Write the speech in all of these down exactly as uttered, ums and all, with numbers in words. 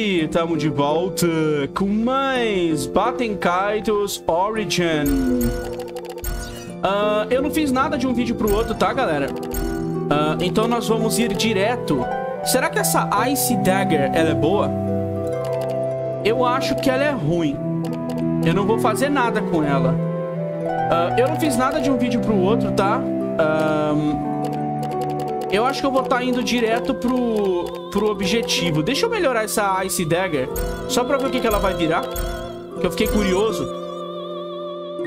aí, tamo de volta com mais Baten Kaitos Origin. uh, Eu não fiz nada de um vídeo pro outro, tá, galera? Uh, então nós vamos ir direto. Será que essa Ice Dagger, ela é boa? Eu acho que ela é ruim. Eu não vou fazer nada com ela. uh, Eu não fiz nada de um vídeo pro outro, tá? Ahn... Um... Eu acho que eu vou estar indo direto pro, pro objetivo. Deixa eu melhorar essa Ice Dagger, só pra ver o que, que ela vai virar, que eu fiquei curioso.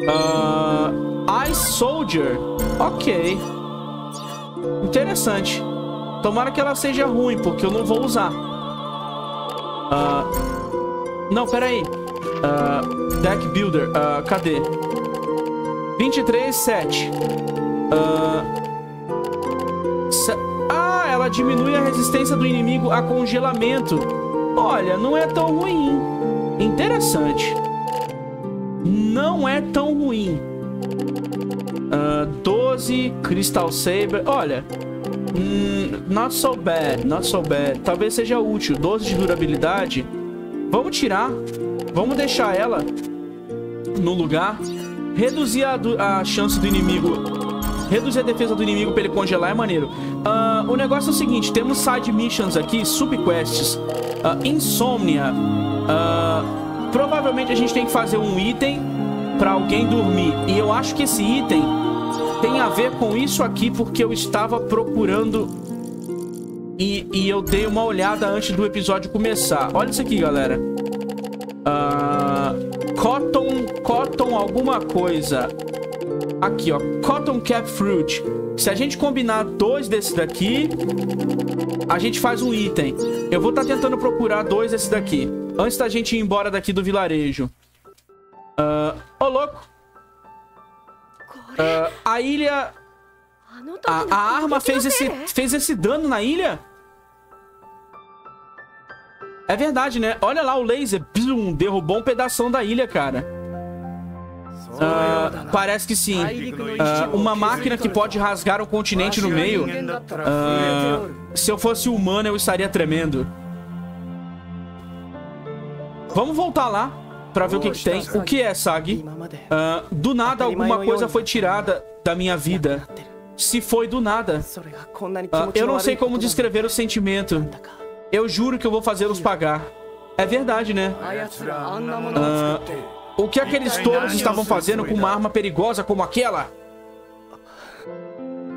uh, Ice Soldier. Ok. Interessante. Tomara que ela seja ruim, porque eu não vou usar. uh, Não, pera aí. uh, Deck Builder, uh, cadê? vinte e três, sete. Ahn... Uh, Ah, ela diminui a resistência do inimigo a congelamento. Olha, não é tão ruim. Interessante. Não é tão ruim. uh, doze, Crystal Saber. Olha, mm, not so bad, not so bad. Talvez seja útil, doze de durabilidade. Vamos tirar. Vamos deixar ela no lugar. Reduzir a, a chance do inimigo. Reduzir a defesa do inimigo pra ele congelar é maneiro. Uh, o negócio é o seguinte, temos side missions aqui, subquests. Uh, insônia. Uh, provavelmente a gente tem que fazer um item pra alguém dormir. E eu acho que esse item tem a ver com isso aqui, porque eu estava procurando e, e eu dei uma olhada antes do episódio começar. Olha isso aqui, galera. Uh, Cotton, Cotton alguma coisa. Aqui, ó, Cotton Cap Fruit. Se a gente combinar dois desses daqui, a gente faz um item. Eu vou estar tentando procurar dois desses daqui antes da gente ir embora daqui do vilarejo. Ô, uh, oh, louco. uh, A ilha... A, a arma fez esse, fez esse dano na ilha? É verdade, né? Olha lá o laser. Bum, derrubou um pedação da ilha, cara. Uh, parece que sim. Uh, uma máquina que pode rasgar um continente no meio. Uh, se eu fosse humano, eu estaria tremendo. Vamos voltar lá pra ver o que, que tem. O que é, Sagi? Uh, do nada, alguma coisa foi tirada da minha vida. Se foi do nada. Uh, eu não sei como descrever o sentimento. Eu juro que eu vou fazê-los pagar. É verdade, né? Uh, O que aqueles touros estavam fazendo com uma arma perigosa como aquela?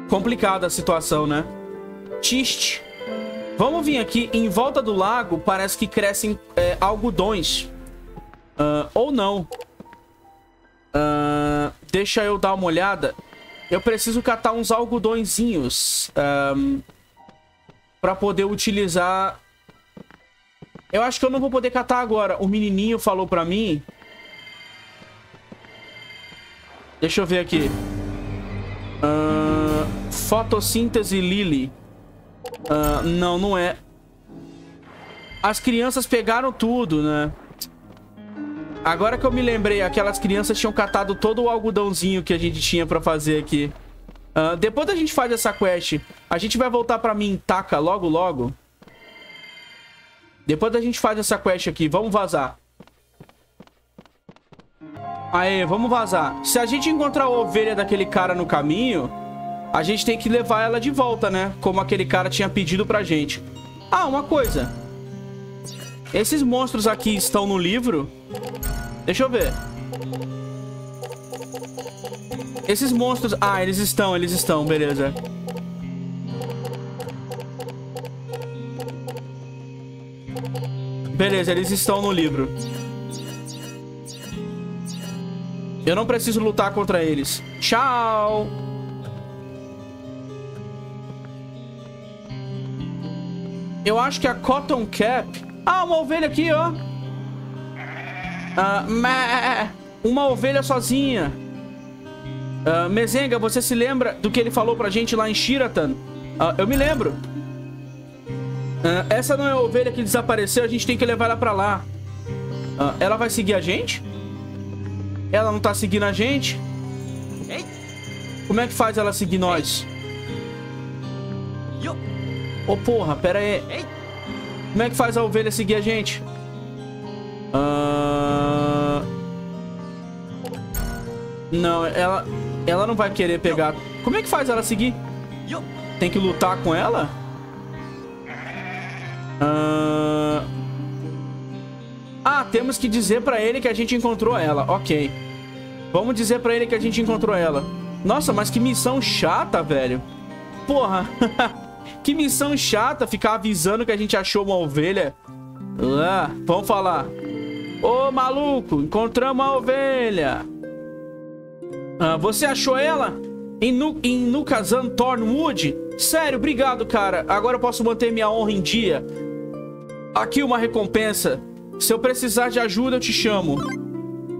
Complicada a situação, né? Triste. Vamos vir aqui. Em volta do lago, parece que crescem é, algodões. Uh, ou não. Uh, deixa eu dar uma olhada. Eu preciso catar uns algodõezinhos. Um, pra poder utilizar... Eu acho que eu não vou poder catar agora. O menininho falou pra mim... Deixa eu ver aqui. Uh, fotossíntese Lily. Uh, não, não é. As crianças pegaram tudo, né? Agora que eu me lembrei, aquelas crianças tinham catado todo o algodãozinho que a gente tinha pra fazer aqui. Uh, depois da gente fazer essa quest, a gente vai voltar pra Mintaka logo, logo. Depois da gente fazer essa quest aqui, vamos vazar. Aê, vamos vazar. Se a gente encontrar a ovelha daquele cara no caminho, a gente tem que levar ela de volta, né? Como aquele cara tinha pedido pra gente. Ah, uma coisa. Esses monstros aqui estão no livro? Deixa eu ver. Esses monstros... Ah, eles estão, eles estão, beleza. Beleza, eles estão no livro. Eu não preciso lutar contra eles. Tchau! Eu acho que a Cotton Cap... Ah, uma ovelha aqui, ó! Ah, meh. Uma ovelha sozinha. Ah, Mezenga, você se lembra do que ele falou pra gente lá em Sheratan? Ah, eu me lembro. Ah, essa não é a ovelha que desapareceu, a gente tem que levar ela pra lá. Ah, ela vai seguir a gente? Ela não tá seguindo a gente? Como é que faz ela seguir nós? Ô, oh, porra, pera aí. Como é que faz a ovelha seguir a gente? Uh... Não, ela... Ela não vai querer pegar... Como é que faz ela seguir? Tem que lutar com ela? Uh... Ah, temos que dizer pra ele que a gente encontrou ela. Ok. Vamos dizer pra ele que a gente encontrou ela. Nossa, mas que missão chata, velho. Porra. Que missão chata ficar avisando que a gente achou uma ovelha. Ah, vamos falar. Ô, maluco, encontramos a ovelha. Ah, você achou ela? Em, nu em Nusakan Thornwood? Sério, obrigado, cara. Agora eu posso manter minha honra em dia. Aqui uma recompensa. Se eu precisar de ajuda, eu te chamo.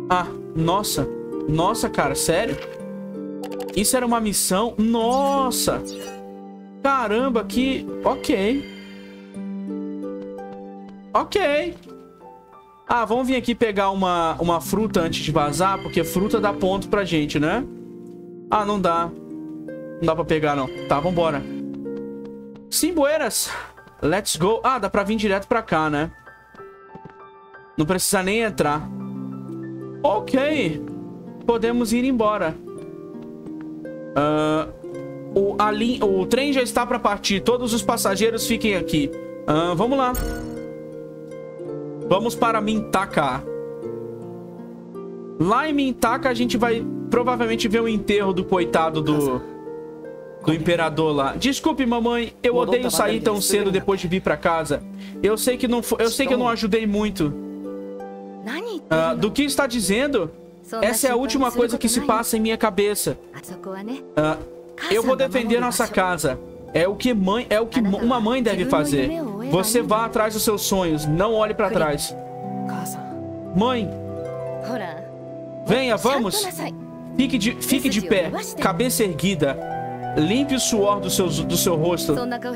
Ah, nossa. Nossa, cara, sério? Isso era uma missão? Nossa! Caramba, que... Ok. Ok. Ah, vamos vir aqui pegar uma, uma fruta antes de vazar, porque fruta dá ponto pra gente, né? Ah, não dá. Não dá pra pegar, não. Tá, vambora. Sim, buenas. Let's go. Ah, dá pra vir direto pra cá, né? Não precisa nem entrar. Ok. Podemos ir embora. Uh, o, a linha, o trem já está para partir. Todos os passageiros fiquem aqui. Uh, vamos lá. Vamos para Mintaka. Lá em Mintaka a gente vai provavelmente ver o enterro do coitado do, do imperador lá. Desculpe, mamãe. Eu odeio sair tão cedo depois de vir para casa. Eu sei que não, eu sei que eu não ajudei muito. Uh, do que está dizendo? Essa é a última coisa que se passa em minha cabeça. Uh, eu vou defender nossa casa. É o que mãe, é o que uma mãe deve fazer. Você vá atrás dos seus sonhos, não olhe para trás. Mãe, venha, vamos. Fique de, fique de pé, cabeça erguida. Limpe o suor do seu, do seu rosto. Uh,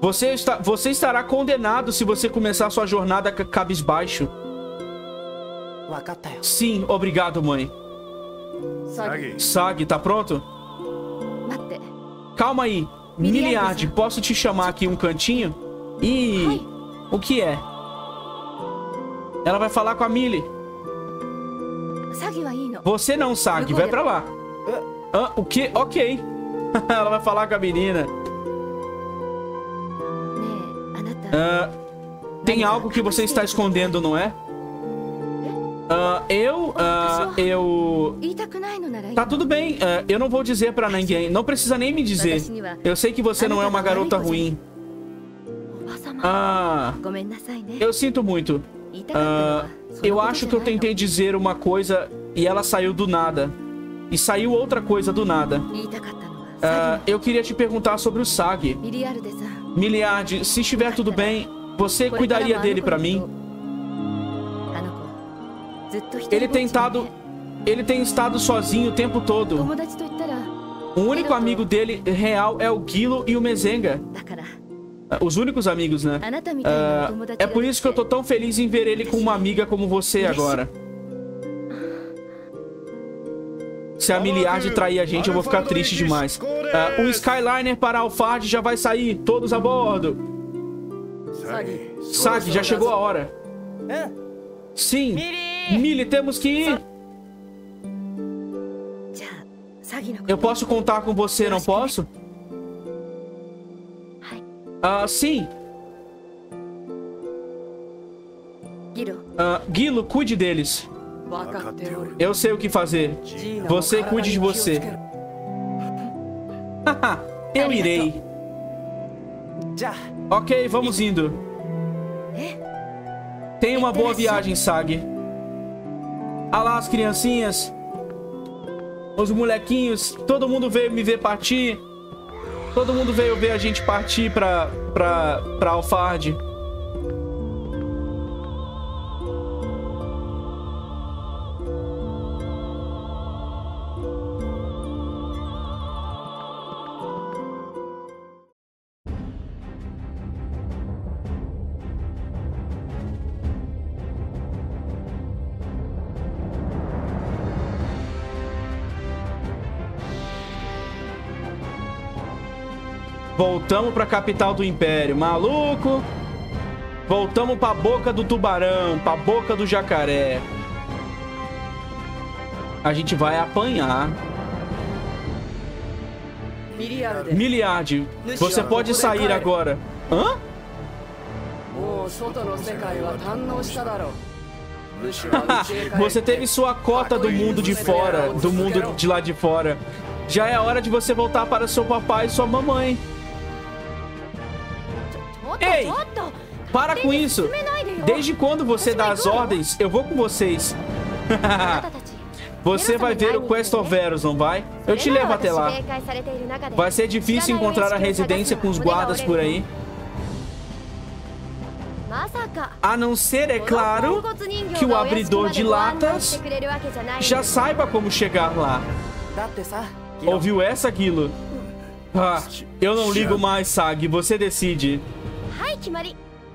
Você, está, você estará condenado se você começar sua jornada cabisbaixo. Sim, obrigado, mãe. Sagi, Sagi tá pronto? Calma aí. Miliarde, posso te chamar aqui um cantinho? E o que é? Ela vai falar com a Milly. Você não, Sagi. Vai pra lá. Ah, o quê? Ok. Ela vai falar com a menina. Uh, tem algo que você está escondendo, não é? Uh, eu... Uh, eu... Tá tudo bem. Uh, eu não vou dizer pra ninguém. Não precisa nem me dizer. Eu sei que você não é uma garota ruim. Ah... Eu sinto muito. Uh, eu acho que eu tentei dizer uma coisa e ela saiu do nada. E saiu outra coisa do nada. Uh, eu queria te perguntar sobre o Sagi. Miliarde, se estiver tudo bem, você cuidaria dele pra mim? Ele tem estado... Ele tem estado sozinho o tempo todo. O único amigo dele real é o Guillo e o Mezenga. Os únicos amigos, né? Uh, é por isso que eu tô tão feliz em ver ele com uma amiga como você agora. Se a Miliarde trair a gente, eu vou ficar triste demais. Uh, o Skyliner para Alfard já vai sair. Todos a bordo. Sagi, já chegou a hora. Sim. Milly, temos que ir. Eu posso contar com você, não posso? Ah, uh, sim. Uh, Guillo, cuide deles. Eu sei o que fazer. Você cuide de você. Eu irei. Ok, vamos indo. Tenha uma boa viagem, Sagi. Alá, as criancinhas. Os molequinhos. Todo mundo veio me ver partir. Todo mundo veio ver a gente partir pra, pra, pra Alfard. Voltamos pra capital do Império, maluco. Voltamos pra boca do tubarão, pra boca do jacaré. A gente vai apanhar. Miliarde. Miliarde. Você pode sair agora. Hã? Você teve sua cota do mundo de fora, do mundo de lá de fora. Já é hora de você voltar para seu papai e sua mamãe. Ei! Para com isso! Desde quando você dá as ordens, eu vou com vocês. Você vai ver o Quaestor Verus, não vai? Eu te levo até lá. Vai ser difícil encontrar a residência com os guardas por aí. A não ser, é claro, que o abridor de latas já saiba como chegar lá. Ouviu essa, Guillo? Ah, eu não ligo mais, Sagi. Você decide.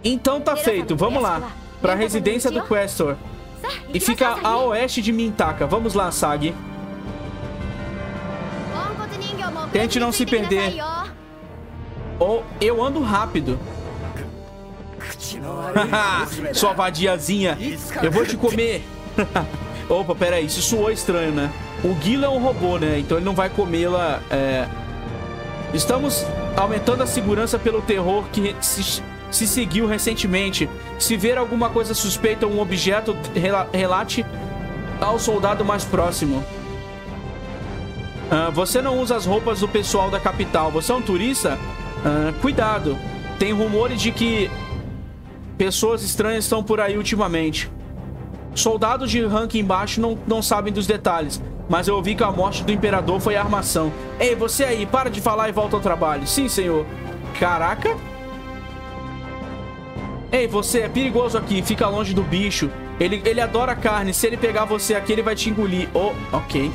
Então tá feito. Vamos lá. Pra residência do Quaestor. E fica a oeste de Mintaka. Vamos lá, Sagi. Tente não se perder. Ou eu ando rápido. Sua vadiazinha. Eu vou te comer. Opa, peraí. Isso soou estranho, né? O Guillo é um robô, né? Então ele não vai comê-la. É... Estamos aumentando a segurança pelo terror que se, se seguiu recentemente. Se ver alguma coisa suspeita ou um objeto, rela relate ao soldado mais próximo. Ah, você não usa as roupas do pessoal da capital. Você é um turista? Ah, cuidado. Tem rumores de que pessoas estranhas estão por aí ultimamente. Soldados de ranking baixo não, não sabem dos detalhes, mas eu ouvi que a morte do imperador foi armação. Ei, você aí, para de falar e volta ao trabalho. Sim, senhor. Caraca. Ei, você, é perigoso aqui, fica longe do bicho. Ele, ele adora carne, se ele pegar você aqui, ele vai te engolir. Oh, ok.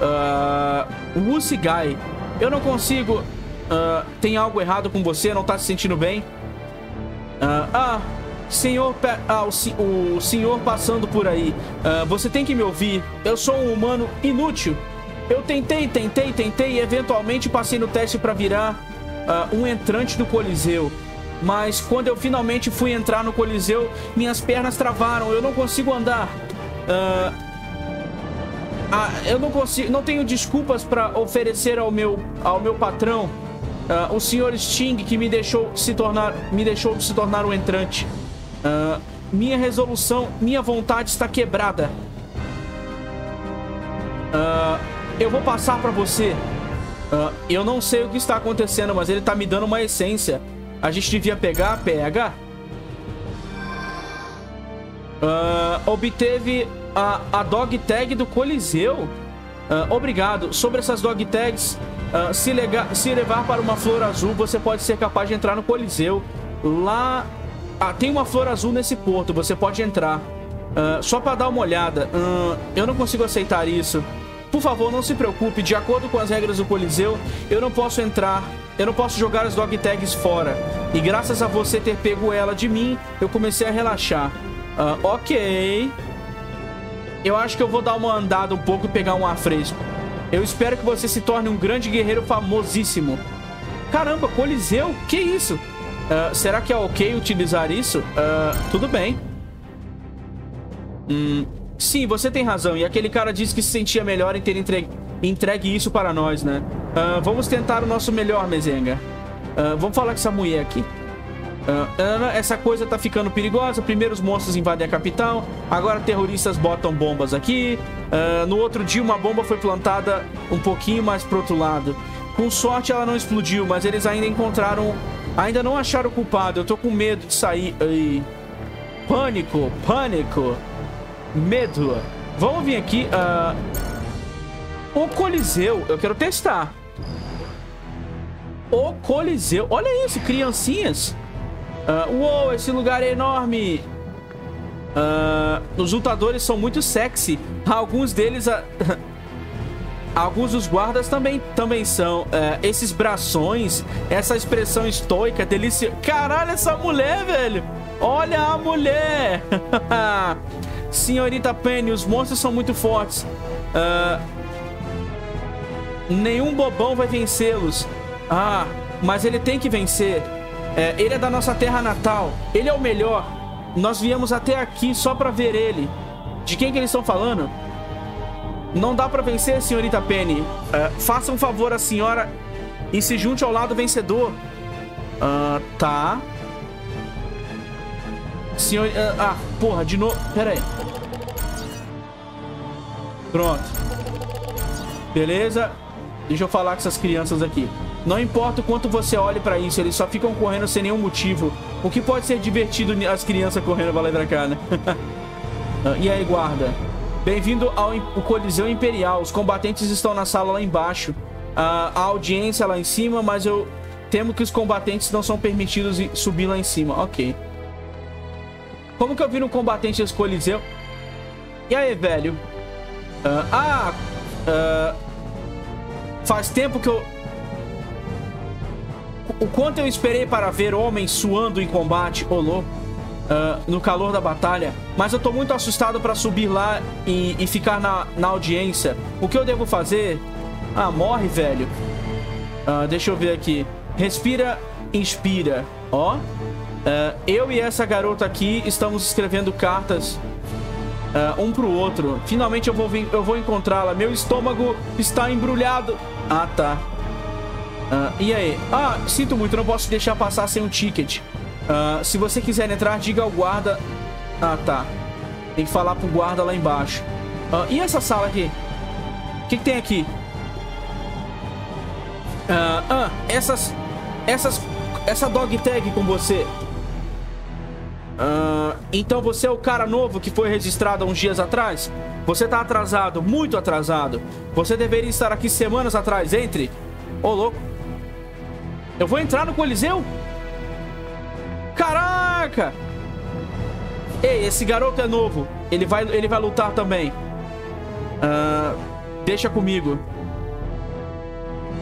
Uh, Wusigai, eu não consigo... Uh, tem algo errado com você, não tá se sentindo bem? Uh, ah... Senhor, ah, o, o senhor passando por aí, uh, você tem que me ouvir. Eu sou um humano inútil. Eu tentei, tentei, tentei e eventualmente passei no teste para virar uh, um entrante do Coliseu. Mas quando eu finalmente fui entrar no Coliseu, minhas pernas travaram. Eu não consigo andar. uh, uh, Eu não consigo, não tenho desculpas para oferecer ao meu, ao meu patrão, uh, o senhor Sting, que me deixou se tornar, me deixou se tornar um entrante. Uh, minha resolução, minha vontade está quebrada. Uh, eu vou passar pra você. Uh, eu não sei o que está acontecendo, mas ele tá me dando uma essência. A gente devia pegar, pega. Uh, obteve a, a dog tag do Coliseu. Uh, obrigado. Sobre essas dog tags, uh, se, lega, se levar para uma flor azul, você pode ser capaz de entrar no Coliseu. Lá... Ah, tem uma flor azul nesse porto, você pode entrar. Uh, só pra dar uma olhada. Uh, eu não consigo aceitar isso. Por favor, não se preocupe. De acordo com as regras do Coliseu, eu não posso entrar. Eu não posso jogar as dog tags fora. E graças a você ter pego ela de mim, eu comecei a relaxar. Uh, ok. Eu acho que eu vou dar uma andada um pouco e pegar um ar fresco. Eu espero que você se torne um grande guerreiro famosíssimo. Caramba, Coliseu? Que isso? Uh, será que é ok utilizar isso? Uh, tudo bem. Hum, sim, você tem razão. E aquele cara disse que se sentia melhor em ter entregue, entregue isso para nós, né? Uh, vamos tentar o nosso melhor, Mezenga. Uh, vamos falar com essa mulher aqui. Uh, Ana, essa coisa tá ficando perigosa. Primeiro os monstros invadem a capital. Agora terroristas botam bombas aqui. Uh, no outro dia uma bomba foi plantada um pouquinho mais pro outro lado. Com sorte ela não explodiu, mas eles ainda encontraram... Ainda não acharam o culpado. Eu tô com medo de sair. Ai. Pânico, pânico. Medo. Vamos vir aqui. Uh... O Coliseu. Eu quero testar. O Coliseu. Olha isso, criancinhas. Uh... Uou, esse lugar é enorme. Uh... Os lutadores são muito sexy. Alguns deles... A... Alguns dos guardas também, também são. Uh, esses brações, essa expressão estoica, delícia. Caralho, essa mulher, velho! Olha a mulher! Senhorita Penny, os monstros são muito fortes. Uh, nenhum bobão vai vencê-los. Ah, mas ele tem que vencer. É, ele é da nossa terra natal, ele é o melhor. Nós viemos até aqui só pra ver ele. De quem que eles estão falando? Não dá pra vencer, senhorita Penny. Uh, faça um favor à senhora e se junte ao lado vencedor. Uh, tá. Senhor... Uh, ah, porra, de novo. Pera aí. Pronto. Beleza. Deixa eu falar com essas crianças aqui. Não importa o quanto você olhe pra isso, eles só ficam correndo sem nenhum motivo. O que pode ser divertido, as crianças correndo pra lá e pra cá, né? uh, e aí, guarda? Bem-vindo ao Coliseu Imperial. Os combatentes estão na sala lá embaixo. Uh, a audiência lá em cima, mas eu temo que os combatentes não são permitidos subir lá em cima. Ok. Como que eu viro um combatente desse Coliseu? E aí, velho? Uh, ah! Uh, faz tempo que eu... O quanto eu esperei para ver homens suando em combate, olô, uh, no calor da batalha. Mas eu tô muito assustado para subir lá e, e ficar na, na audiência. O que eu devo fazer? Ah, morre, velho. Uh, deixa eu ver aqui. Respira, inspira. Ó. Uh, eu e essa garota aqui estamos escrevendo cartas uh, um pro outro. Finalmente eu vou, eu vou encontrá-la. Meu estômago está embrulhado. Ah, tá. Uh, e aí? Ah, sinto muito, não posso deixar passar sem um ticket. Uh, se você quiser entrar, diga ao guarda... Ah, tá. Tem que falar pro guarda lá embaixo. Uh, e essa sala aqui? O que, que tem aqui? Uh, ah, essas... Essas... Essa dog tag com você. Uh, então você é o cara novo que foi registrado há uns dias atrás? Você tá atrasado, muito atrasado. Você deveria estar aqui semanas atrás, entre... Ô, oh, louco. Eu vou entrar no Coliseu? Caraca! Ei, esse garoto é novo. Ele vai, ele vai lutar também. Uh, deixa comigo.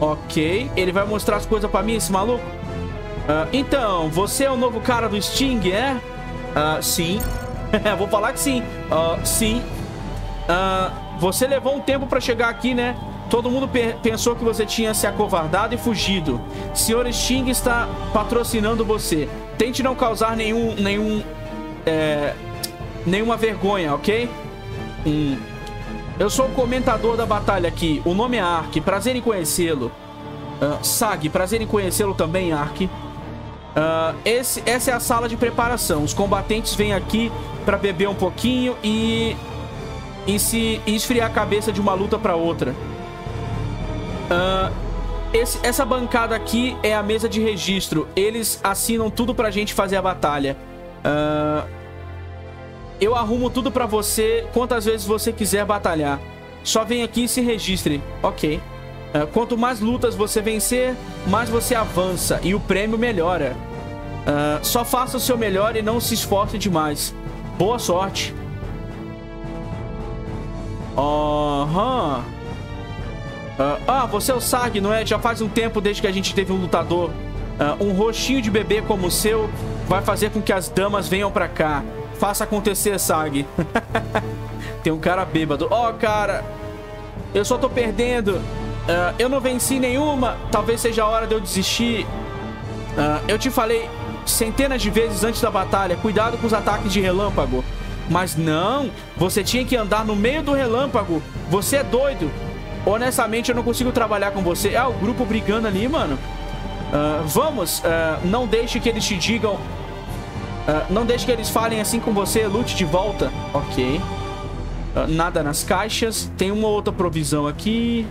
Ok. Ele vai mostrar as coisas pra mim, esse maluco? Uh, então, você é o novo cara do Sting, é? Uh, sim. Vou falar que sim. Uh, sim. Uh, você levou um tempo pra chegar aqui, né? Todo mundo pe pensou que você tinha se acovardado e fugido. Senhor Sting está patrocinando você. Tente não causar nenhum... nenhum é, nenhuma vergonha, ok? Hum. Eu sou o comentador da batalha aqui. O nome é Ark. Prazer em conhecê-lo. Uh, Sagi, prazer em conhecê-lo também, Ark. Uh, esse, essa é a sala de preparação. Os combatentes vêm aqui para beber um pouquinho e... E se e esfriar a cabeça de uma luta para outra. Uh, esse, essa bancada aqui é a mesa de registro. Eles assinam tudo pra gente fazer a batalha. uh, Eu arrumo tudo pra você quantas vezes você quiser batalhar. Só vem aqui e se registre. Ok. uh, Quanto mais lutas você vencer, mais você avança e o prêmio melhora. uh, Só faça o seu melhor e não se esforce demais. Boa sorte. Aham. Uhum. Uh, ah, você é o Sag, não é? Já faz um tempo desde que a gente teve um lutador. uh, Um rostinho de bebê como o seu vai fazer com que as damas venham pra cá. Faça acontecer, Sag. Tem um cara bêbado. Oh, cara, eu só tô perdendo. uh, Eu não venci nenhuma. Talvez seja a hora de eu desistir. uh, Eu te falei centenas de vezes antes da batalha, cuidado com os ataques de relâmpago. Mas não, você tinha que andar no meio do relâmpago. Você é doido. Honestamente, eu não consigo trabalhar com você. Ah, o grupo brigando ali, mano. uh, Vamos, uh, não deixe que eles te digam. uh, Não deixe que eles falem assim com você. Lute de volta. Ok. uh, Nada nas caixas. Tem uma outra provisão aqui.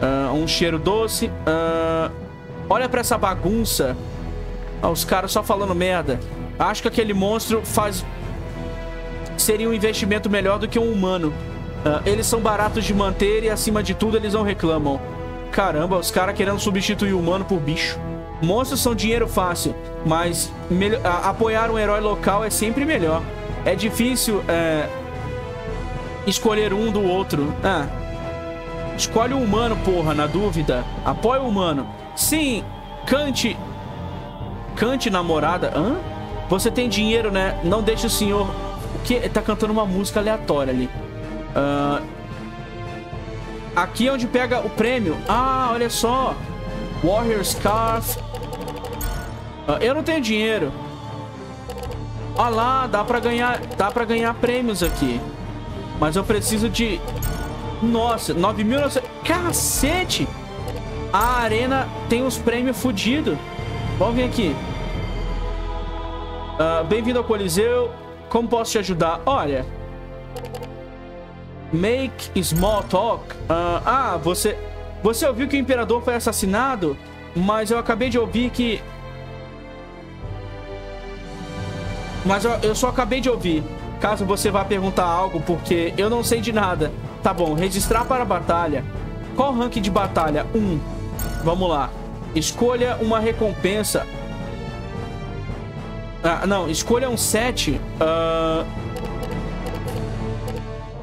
uh, Um cheiro doce. uh, Olha pra essa bagunça. ah, Os caras só falando merda. Acho que aquele monstro faz... Seria um investimento melhor do que um humano. Uh, eles são baratos de manter e, acima de tudo, eles não reclamam. Caramba, os caras querendo substituir o humano por bicho. Monstros são dinheiro fácil, mas a, apoiar um herói local é sempre melhor. É difícil é, escolher um do outro. Ah, escolhe o humano, porra, na dúvida. Apoia o humano. Sim, cante... Cante, namorada. Hã? Você tem dinheiro, né? Não deixe o senhor... O quê? Tá cantando uma música aleatória ali. Uh, aqui é onde pega o prêmio. Ah, olha só. Warrior Scarf. Uh, eu não tenho dinheiro. Olha lá, dá pra ganhar, dá pra ganhar prêmios aqui. Mas eu preciso de... Nossa, nove mil e novecentos... Cacete! A arena tem uns prêmios fodidos. Vamos vir aqui. Uh, Bem-vindo ao Coliseu. Como posso te ajudar? Olha. Make small talk. Uh, ah, você... Você ouviu que o imperador foi assassinado? Mas eu acabei de ouvir que... Mas eu, eu só acabei de ouvir. Caso você vá perguntar algo, porque eu não sei de nada. Tá bom, registrar para a batalha. Qual rank de batalha? um. Vamos lá. Escolha uma recompensa. Ah, não. Escolha um set. Uh...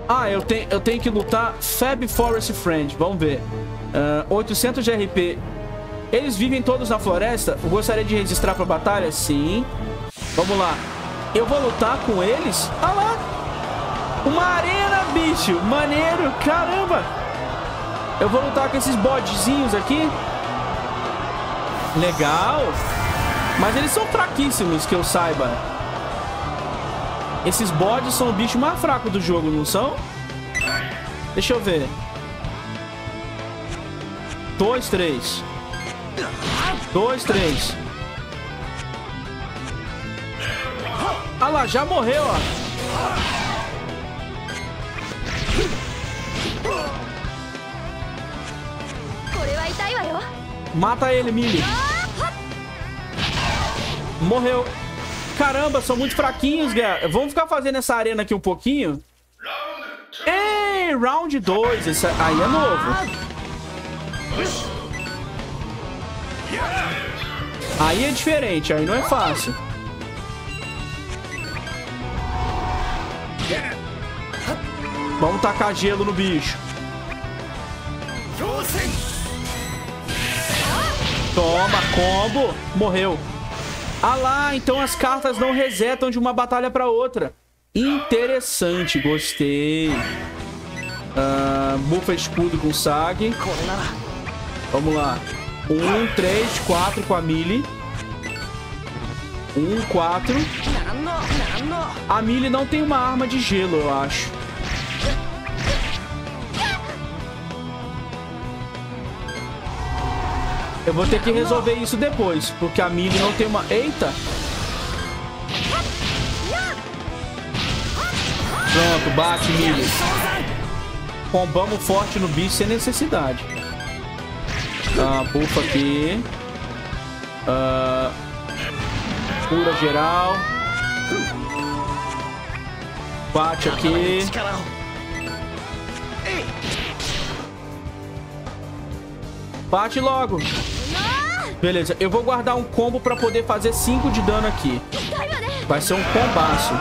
Ah, eu, te, eu tenho que lutar Fab Forest Friend. Vamos ver. Uh, oitocentos de R P. Eles vivem todos na floresta? Eu gostaria de registrar para a batalha? Sim. Vamos lá. Eu vou lutar com eles? Ah lá! Uma arena, bicho! Maneiro! Caramba! Eu vou lutar com esses bodezinhos aqui. Legal! Mas eles são fraquíssimos, que eu saiba. Esses bodes são o bicho mais fraco do jogo, não são? Deixa eu ver. Dois, três. Dois, três. Ah lá, já morreu, ó. Mata ele, Milly. Morreu. Caramba, são muito fraquinhos, galera. Vamos ficar fazendo essa arena aqui um pouquinho. Ei, round dois. Esse aí é novo. Aí é diferente, aí não é fácil. Vamos tacar gelo no bicho. Toma, combo. Morreu. Ah lá, então as cartas não resetam de uma batalha pra outra. Interessante, gostei. Uh, bufa escudo com Sagi. Vamos lá. Um, três, quatro com a Milly. Um, quatro. A Milly não tem uma arma de gelo, eu acho. Eu vou ter que resolver isso depois, porque a Milly não tem uma... Eita! Pronto, bate, Milly. Combamos forte no bicho sem necessidade. Tá, bufa aqui. Uh, cura geral. Bate aqui. Bate logo. Beleza, eu vou guardar um combo pra poder fazer cinco de dano aqui. Vai ser um combaço.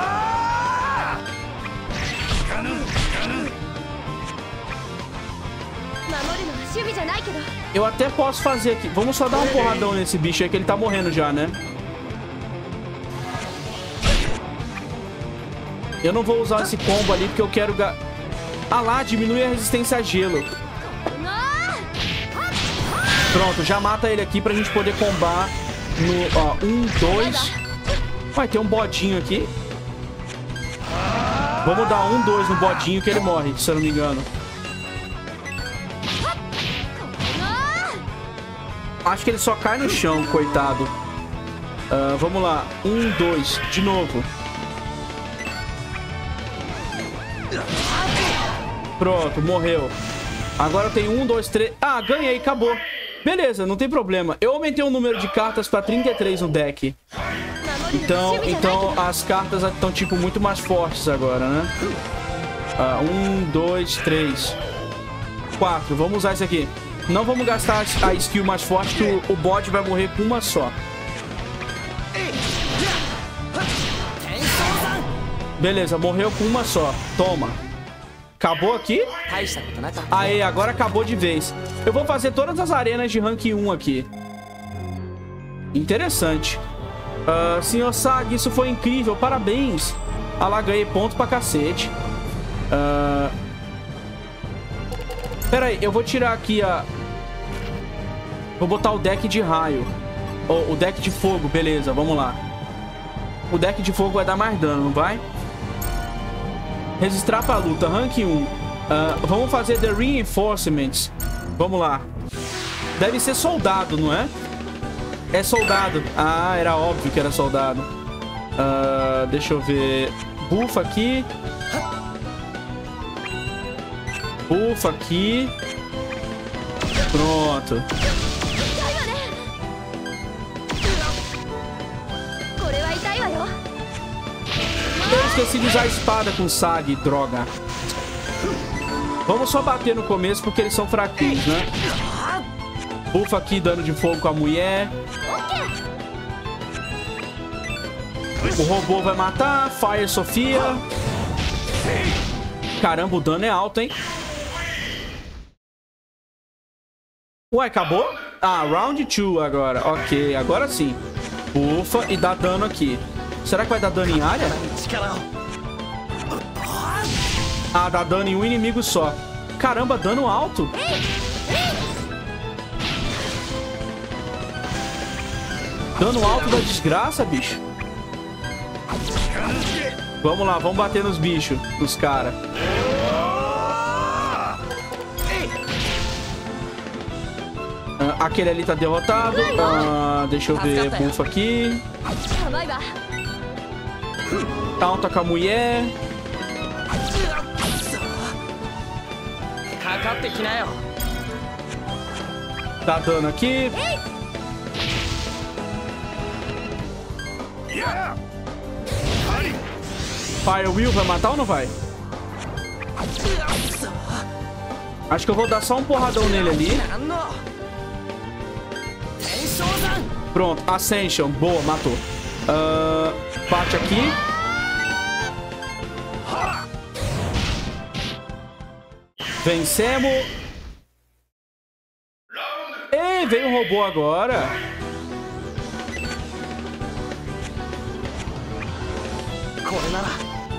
Eu até posso fazer aqui. Vamos só dar um porradão nesse bicho aí, que ele tá morrendo já, né? Eu não vou usar esse combo ali, porque eu quero... Ga... Ah lá, diminui a resistência a gelo. Pronto, já mata ele aqui pra gente poder combar no... Ó, um, dois. Vai ter um bodinho aqui. Vamos dar um, dois no bodinho que ele morre, se eu não me engano. Acho que ele só cai no chão, coitado. Uh, vamos lá. Um, dois. De novo. Pronto, morreu. Agora eu tenho um, dois, três... Ah, ganhei, acabou. Beleza, não tem problema. Eu aumentei o número de cartas pra trinta e três no deck. Então, então as cartas estão, tipo, muito mais fortes agora, né? Ah, um, dois, três. Quatro. Vamos usar isso aqui. Não vamos gastar a skill mais forte, que o, o bot vai morrer com uma só. Beleza, morreu com uma só. Toma. Acabou aqui? Aê, agora acabou de vez. Eu vou fazer todas as arenas de rank um aqui. Interessante. Uh, senhor Sagi, isso foi incrível. Parabéns. Ah lá, ganhei ponto pra cacete. Uh... Pera aí, eu vou tirar aqui a... Vou botar o deck de raio. Oh, o deck de fogo, beleza, vamos lá. O deck de fogo vai dar mais dano, não vai? Registrar pra luta, rank um. Uh, vamos fazer The Reinforcements. Vamos lá. Deve ser soldado, não é? É soldado. Ah, era óbvio que era soldado. Uh, deixa eu ver. Bufa aqui. Bufa aqui. Pronto. Eu esqueci de usar a espada com Sagi, droga. Vamos só bater no começo porque eles são fraquinhos, né? Bufa aqui, dano de fogo com a mulher. O robô vai matar. Fire Sofia. Caramba, o dano é alto, hein? Ué, acabou? Ah, round dois agora. Ok, agora sim. Bufa e dá dano aqui. Será que vai dar dano em área? Ah, dá dano em um inimigo só. Caramba, dano alto. Dano alto da desgraça, bicho. Vamos lá, vamos bater nos bichos, nos caras. Ah, aquele ali tá derrotado. Ah, deixa eu ver. Bufa aqui. Taunta com a mulher. Dá dano aqui. Fire Will vai matar ou não vai? Acho que eu vou dar só um porradão nele ali. Pronto, Ascension. Boa, matou. Uh, bate aqui. Vencemos. Ei, veio um robô agora.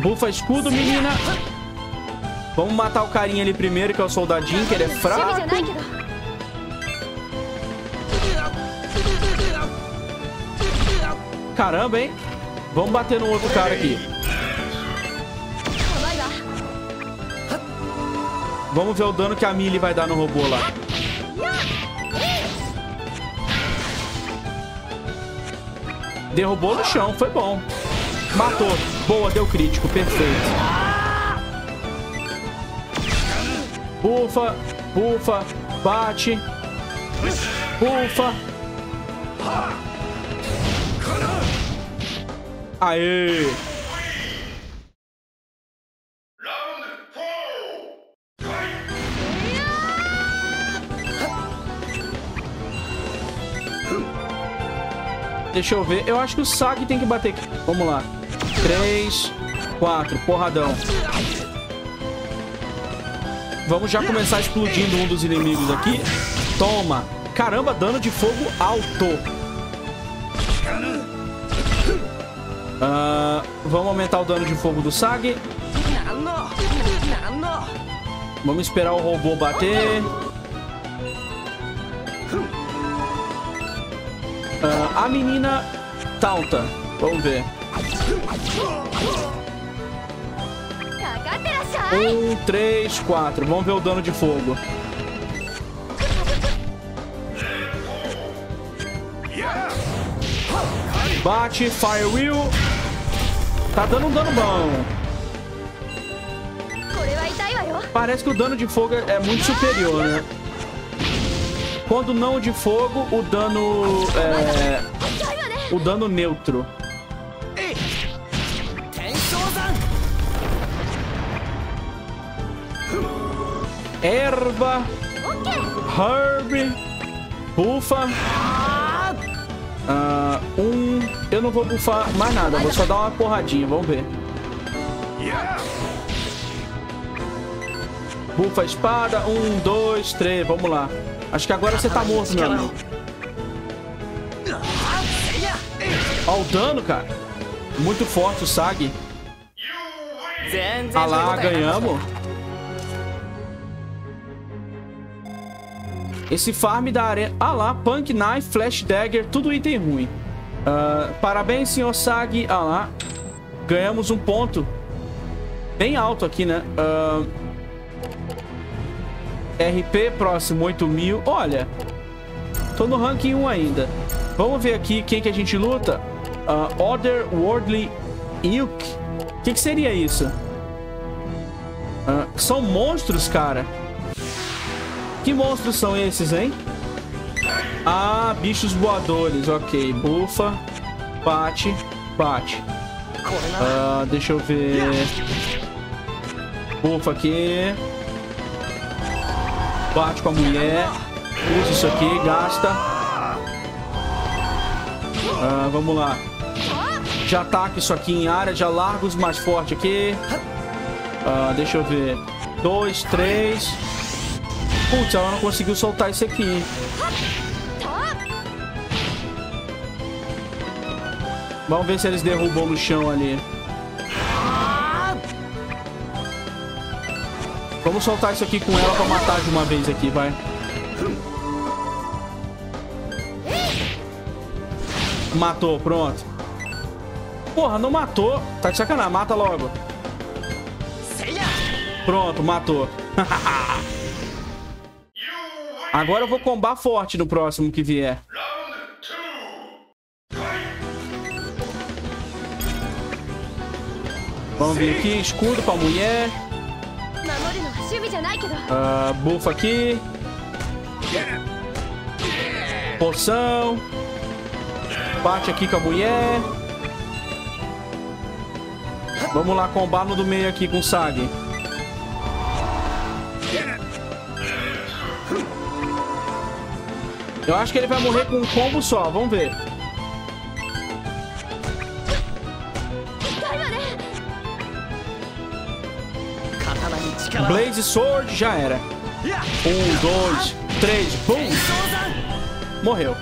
Bufa escudo, menina. Vamos matar o carinha ali primeiro, que é o soldadinho, que ele é fraco. Caramba, hein? Vamos bater no outro cara aqui. Vamos ver o dano que a Milly vai dar no robô lá. Derrubou no chão, foi bom. Matou. Boa, deu crítico, perfeito. Bufa, bufa, bate. Bufa. Aê! Deixa eu ver. Eu acho que o Sagi tem que bater. Vamos lá. três, quatro. Porradão. Vamos já começar explodindo um dos inimigos aqui. Toma. Caramba, dano de fogo alto. Uh, vamos aumentar o dano de fogo do Sagi. Vamos esperar o robô bater. Uh, a menina taunta. Vamos ver. Um, três, quatro. Vamos ver o dano de fogo. Bate, Fire Wheel. Tá dando um dano bom. Parece que o dano de fogo é muito superior, né? Quando não de fogo, o dano... É... O dano neutro. Erva. Herb. Bufa. Uh, um... Eu não vou bufar mais nada. Vou só dar uma porradinha. Vamos ver. Bufa a espada. Um, dois, três. Vamos lá. Acho que agora você tá morto, meu amigo. Ó o dano, cara. Muito forte o Sagi. Ah lá, ganhamos. Esse farm da arena... Ah lá, Punk Knife, Flash Dagger, tudo item ruim. Uh, parabéns, senhor Sagi. Ah lá. Ganhamos um ponto. Bem alto aqui, né? Uh, R P, próximo, oito mil. Olha, tô no ranking um ainda. Vamos ver aqui quem que a gente luta. Uh, Other Worldly Ilk. O que que seria isso? Uh, são monstros, cara. Que monstros são esses, hein? Ah, bichos voadores. Ok, bufa. Bate, bate. Uh, deixa eu ver. Bufa aqui. Bate com a mulher. Usa isso aqui, gasta. Uh, vamos lá. Já ataca isso aqui em área. Já larga os mais fortes aqui. Uh, deixa eu ver. Dois, três. Putz, ela não conseguiu soltar isso aqui. Vamos ver se eles derrubam no chão ali. Vamos soltar isso aqui com ela pra matar de uma vez aqui, vai. Matou, pronto. Porra, não matou. Tá de sacanagem, mata logo. Pronto, matou. Agora eu vou combar forte no próximo que vier. Vamos vir aqui, escudo pra mulher. Uh, bufa aqui. Poção. Bate aqui com a mulher. Vamos lá, combar no do meio aqui com o Sagi. Eu acho que ele vai morrer com um combo só, vamos ver. Blaze Sword, já era. Um, dois, três, pum! Morreu.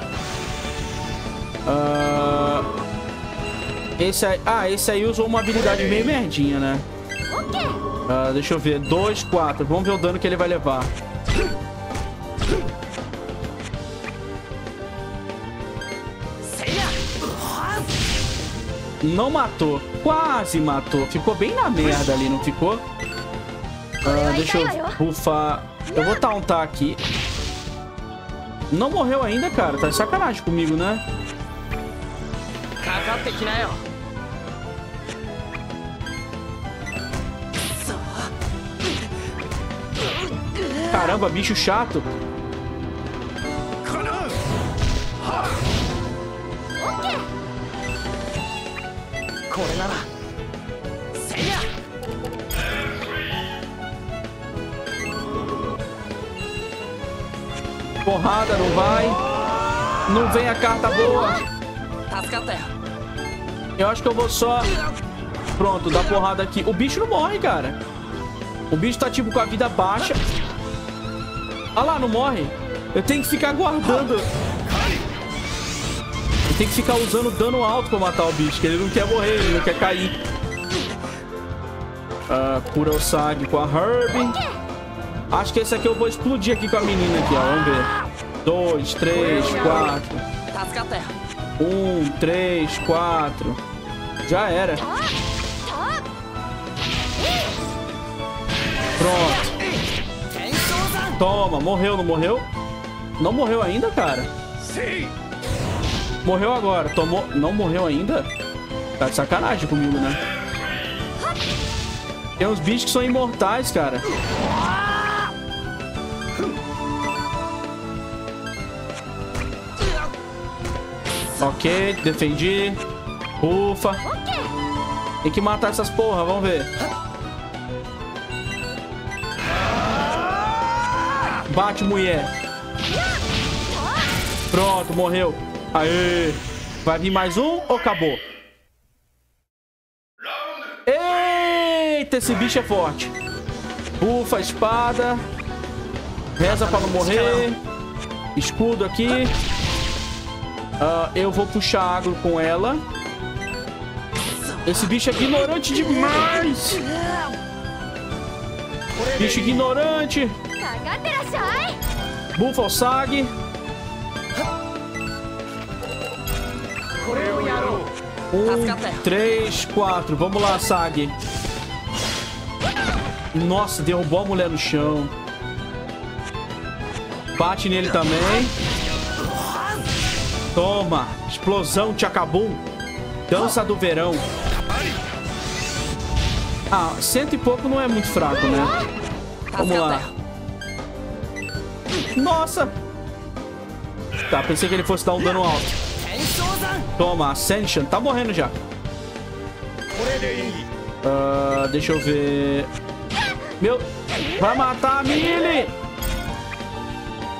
Uh, esse aí, ah, esse aí usou uma habilidade meio merdinha, né? Uh, deixa eu ver. Dois, quatro. Vamos ver o dano que ele vai levar. Não matou. Quase matou. Ficou bem na merda ali, não ficou? Uh, deixa eu bufar. Eu vou tauntar aqui. Não morreu ainda, cara. Tá de sacanagem comigo, né? Caramba, bicho chato. Porrada, não vai. Não vem a carta boa. Eu acho que eu vou só... Pronto, dá porrada aqui. O bicho não morre, cara. O bicho tá tipo com a vida baixa. Olha lá, não morre. Eu tenho que ficar guardando. Eu tenho que ficar usando dano alto pra matar o bicho, que ele não quer morrer, ele não quer cair. Ah, cura o Sagi com a Herb. Acho que esse aqui eu vou explodir aqui com a menina aqui, ó. Vamos ver. Dois, três, quatro. Um, três, quatro. Já era. Pronto. Toma, morreu, não morreu? Não morreu ainda, cara? Morreu agora, tomou... Não morreu ainda? Tá de sacanagem comigo, né? Tem uns bichos que são imortais, cara. Ok, defendi. Ufa. Tem que matar essas porra, vamos ver. Bate, mulher. Pronto, morreu. Aê. Vai vir mais um ou acabou? Eita, esse bicho é forte. Ufa, espada. Reza pra não morrer. Escudo aqui. Uh, eu vou puxar agro com ela. Esse bicho é ignorante demais. Bicho ignorante. Bufa o Sagi. Um, três, quatro. Vamos lá, Sagi. Nossa, derrubou a mulher no chão. Bate nele também. Toma. Explosão, Tchacabum. Dança do verão. Ah, cento e pouco não é muito fraco, né? Vamos lá. Nossa. Tá, pensei que ele fosse dar um dano alto. Toma, Ascension. Tá morrendo já. Uh, deixa eu ver... Meu... Vai matar a Milly!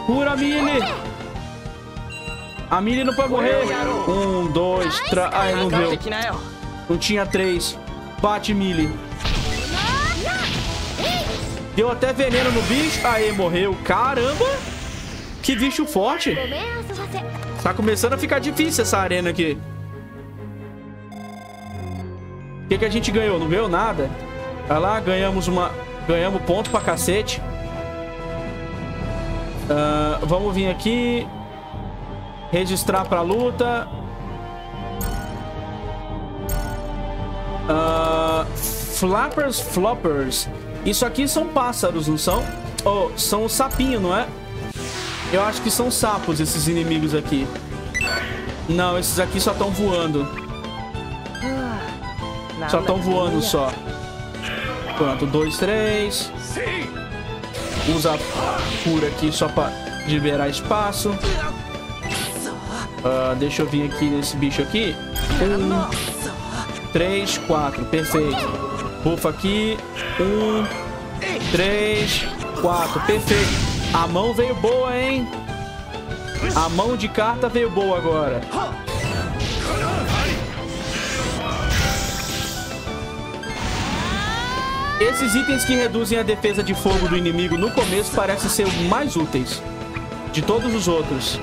Cura a Milly! A Milly não pode morrer. Um, dois, três... Ai, não deu. Não tinha três. Bate, Milly. Deu até veneno no bicho. Aê, morreu. Caramba! Que bicho forte! Tá começando a ficar difícil essa arena aqui. O que, que a gente ganhou? Não ganhou nada. Vai lá, ganhamos uma... Ganhamos ponto pra cacete. Uh, vamos vir aqui. Registrar pra luta. Uh, flappers, floppers. Isso aqui são pássaros, não são? Oh, são os sapinhos, não é? Eu acho que são sapos esses inimigos aqui. Não, esses aqui só estão voando. Só estão voando só. Pronto, dois, três. Usa a cura aqui só pra liberar espaço. Uh, deixa eu vir aqui nesse bicho aqui. Um, três, quatro. Perfeito. Bufa aqui. Um, três, quatro. Perfeito. A mão veio boa, hein? A mão de carta veio boa agora. Esses itens que reduzem a defesa de fogo do inimigo no começo parecem ser os mais úteis de todos os outros.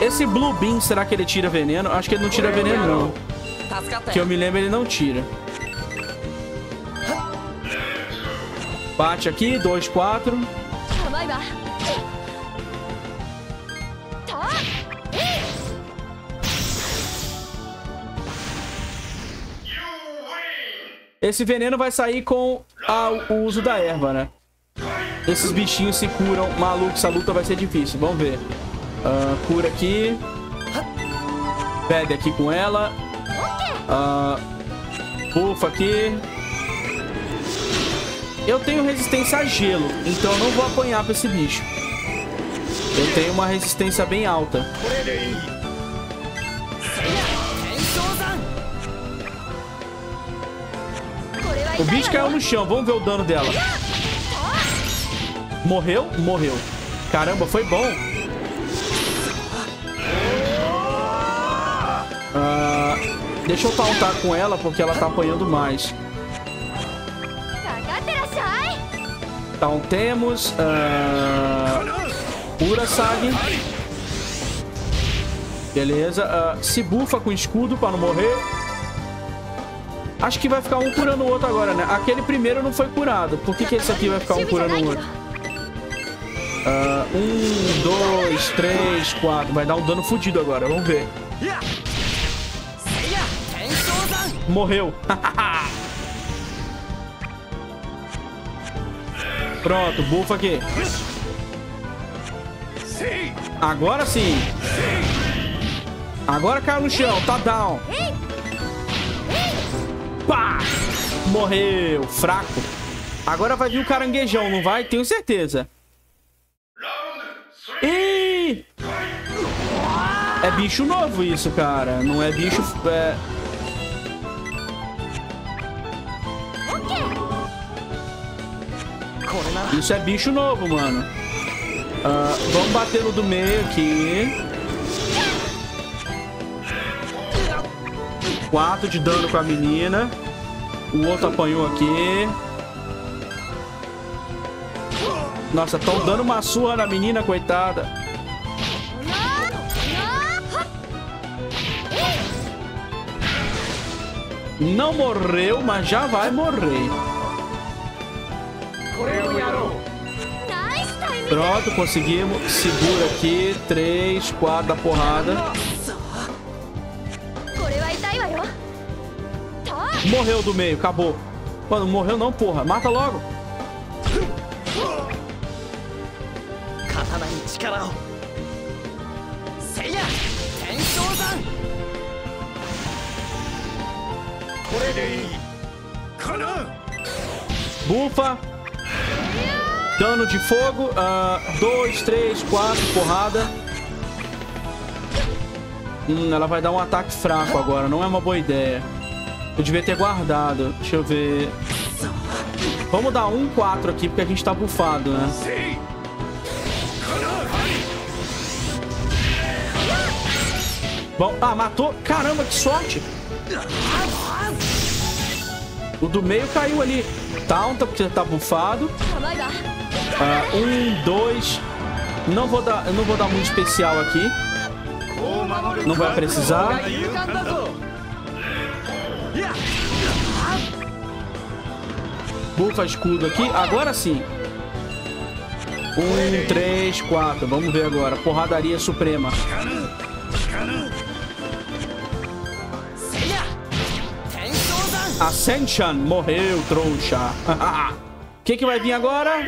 Esse Blue Beam, será que ele tira veneno? Acho que ele não tira veneno, não. Que eu me lembro, ele não tira. Bate aqui, dois, quatro. Esse veneno vai sair com a, o uso da erva, né? Esses bichinhos se curam. Maluco, essa luta vai ser difícil. Vamos ver. Uh, cura aqui. Bebe aqui com ela. Uh, bufa aqui. Eu tenho resistência a gelo, então eu não vou apanhar pra esse bicho. Eu tenho uma resistência bem alta. O bicho caiu no chão, vamos ver o dano dela. Morreu? Morreu. Caramba, foi bom. Uh, deixa eu pautar com ela, porque ela tá apanhando mais. Então temos... Uh, cura, Sagi. Beleza. Uh, se bufa com escudo pra não morrer. Acho que vai ficar um curando o outro agora, né? Aquele primeiro não foi curado. Por que que esse aqui vai ficar um curando o outro? Uh, um, dois, três, quatro. Vai dar um dano fodido agora. Vamos ver. Morreu. Pronto, bufa aqui. Agora sim. Agora caiu no chão, tá down. Pá! Morreu, fraco. Agora vai vir o caranguejão, não vai? Tenho certeza. Ih! É bicho novo isso, cara. Não é bicho... É... Isso é bicho novo, mano. Uh, vamos bater no do meio aqui. Quatro de dano com a menina. O outro apanhou aqui. Nossa, tão dando uma surra na menina, coitada. Não morreu, mas já vai morrer. Pronto, conseguimos. Segura aqui. Três, quatro da porrada. Morreu do meio, acabou. Mano, morreu não, porra. Mata logo. Bufa. Dano de fogo. Uh, dois, três, quatro, porrada. Hum, ela vai dar um ataque fraco agora. Não é uma boa ideia. Eu devia ter guardado. Deixa eu ver. Vamos dar um quatro aqui, porque a gente tá bufado, né? Bom, ah, matou. Caramba, que sorte. O do meio caiu ali. Taunta, porque tá bufado. Ah, um, dois. Não vou dar, não vou dar muito especial aqui. Não vai precisar. Bufa escudo aqui. Agora sim. Um, três, quatro. Vamos ver agora. Porradaria suprema. Ascension. Morreu, trouxa. O que que vai vir agora?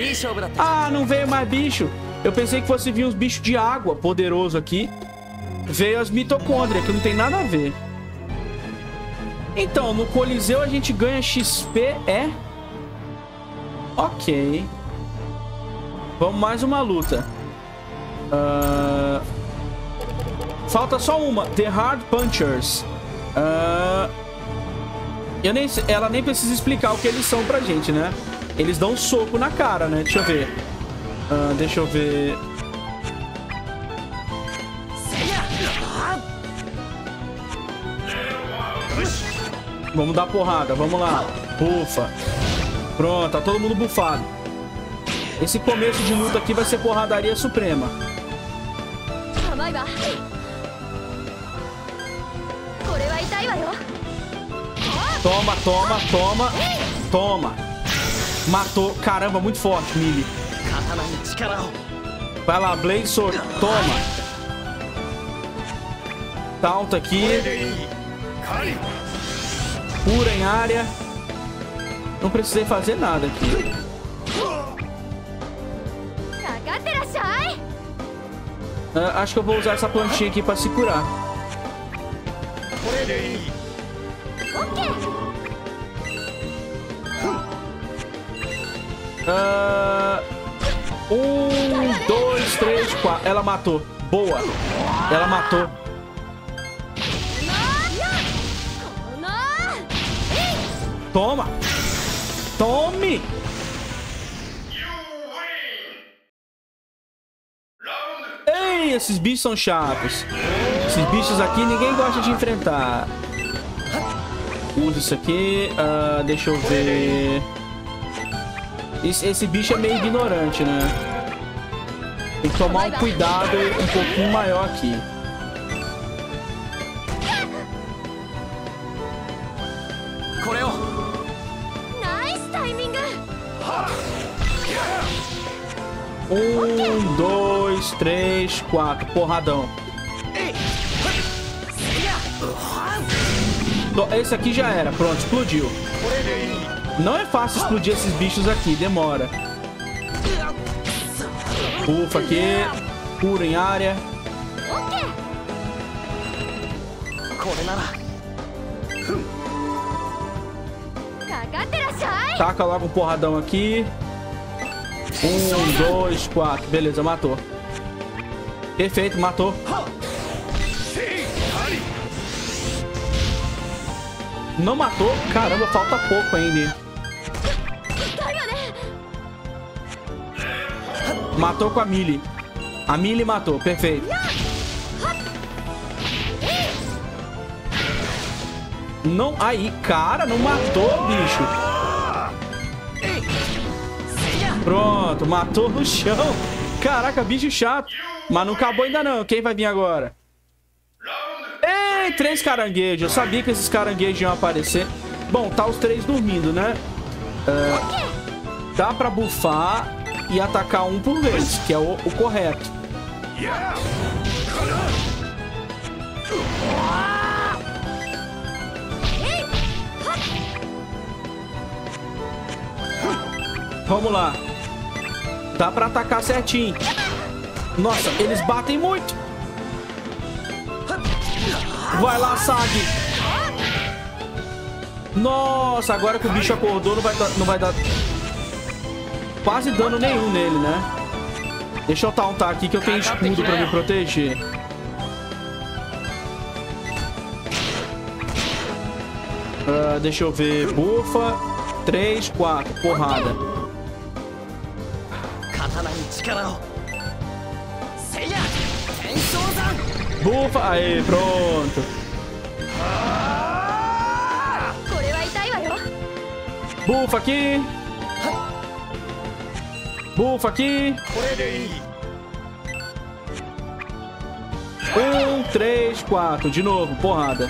Ah, não veio mais bicho. Eu pensei que fosse vir uns bichos de água poderoso aqui. Veio as mitocôndrias, que não tem nada a ver. Então, no Coliseu a gente ganha X P, é? Ok. Vamos mais uma luta. Uh... Falta só uma. The Hard Punchers. Uh... Eu nem... Ela nem precisa explicar o que eles são pra gente, né? Eles dão um soco na cara, né? Deixa eu ver. Uh, deixa eu ver... Vamos dar porrada, vamos lá. Bufa. Pronto, tá todo mundo bufado. Esse começo de luta aqui vai ser porradaria suprema. Toma, toma, toma. Toma. Matou, caramba, muito forte, Milly. Vai lá, Blaze Sword, toma. Taunta aqui. Pura em área. Não precisei fazer nada aqui. Ah, acho que eu vou usar essa plantinha aqui pra se curar. Ah, um, dois, três, quatro. Ela matou. Boa. Ela matou. Toma! Tome! Ei, esses bichos são chatos. Esses bichos aqui ninguém gosta de enfrentar. Usa isso aqui. Uh, deixa eu ver. Esse, esse bicho é meio ignorante, né? Tem que tomar um cuidado um pouquinho maior aqui. Um, dois, três, quatro. Porradão. Esse aqui já era. Pronto, explodiu. Não é fácil explodir esses bichos aqui. Demora. Ufa aqui. Puro em área. Taca logo um porradão aqui. Um, dois, quatro. Beleza, matou. Perfeito, matou. Não matou. Caramba, falta pouco ainda. Matou com a Milly. A Milly matou, perfeito. Não, aí, cara, não matou, bicho. Pronto, matou no chão. Caraca, bicho chato. Mas não acabou ainda não. Quem vai vir agora? Ai, três caranguejos. Eu sabia que esses caranguejos iam aparecer. Bom, tá os três dormindo, né? Uh, dá pra bufar e atacar um por vez, que é o, o correto. Vamos lá. Dá pra atacar certinho. Nossa, eles batem muito. Vai lá, Sagi. Nossa, agora que o bicho acordou, não vai, não vai dar quase dano nenhum nele, né? Deixa eu tauntar aqui que eu tenho escudo pra me proteger. Uh, deixa eu ver. Bufa. Três, quatro. Porrada. Bufa. Aí, pronto. Bufa aqui. Bufa aqui. Um, três, quatro. De novo, porrada.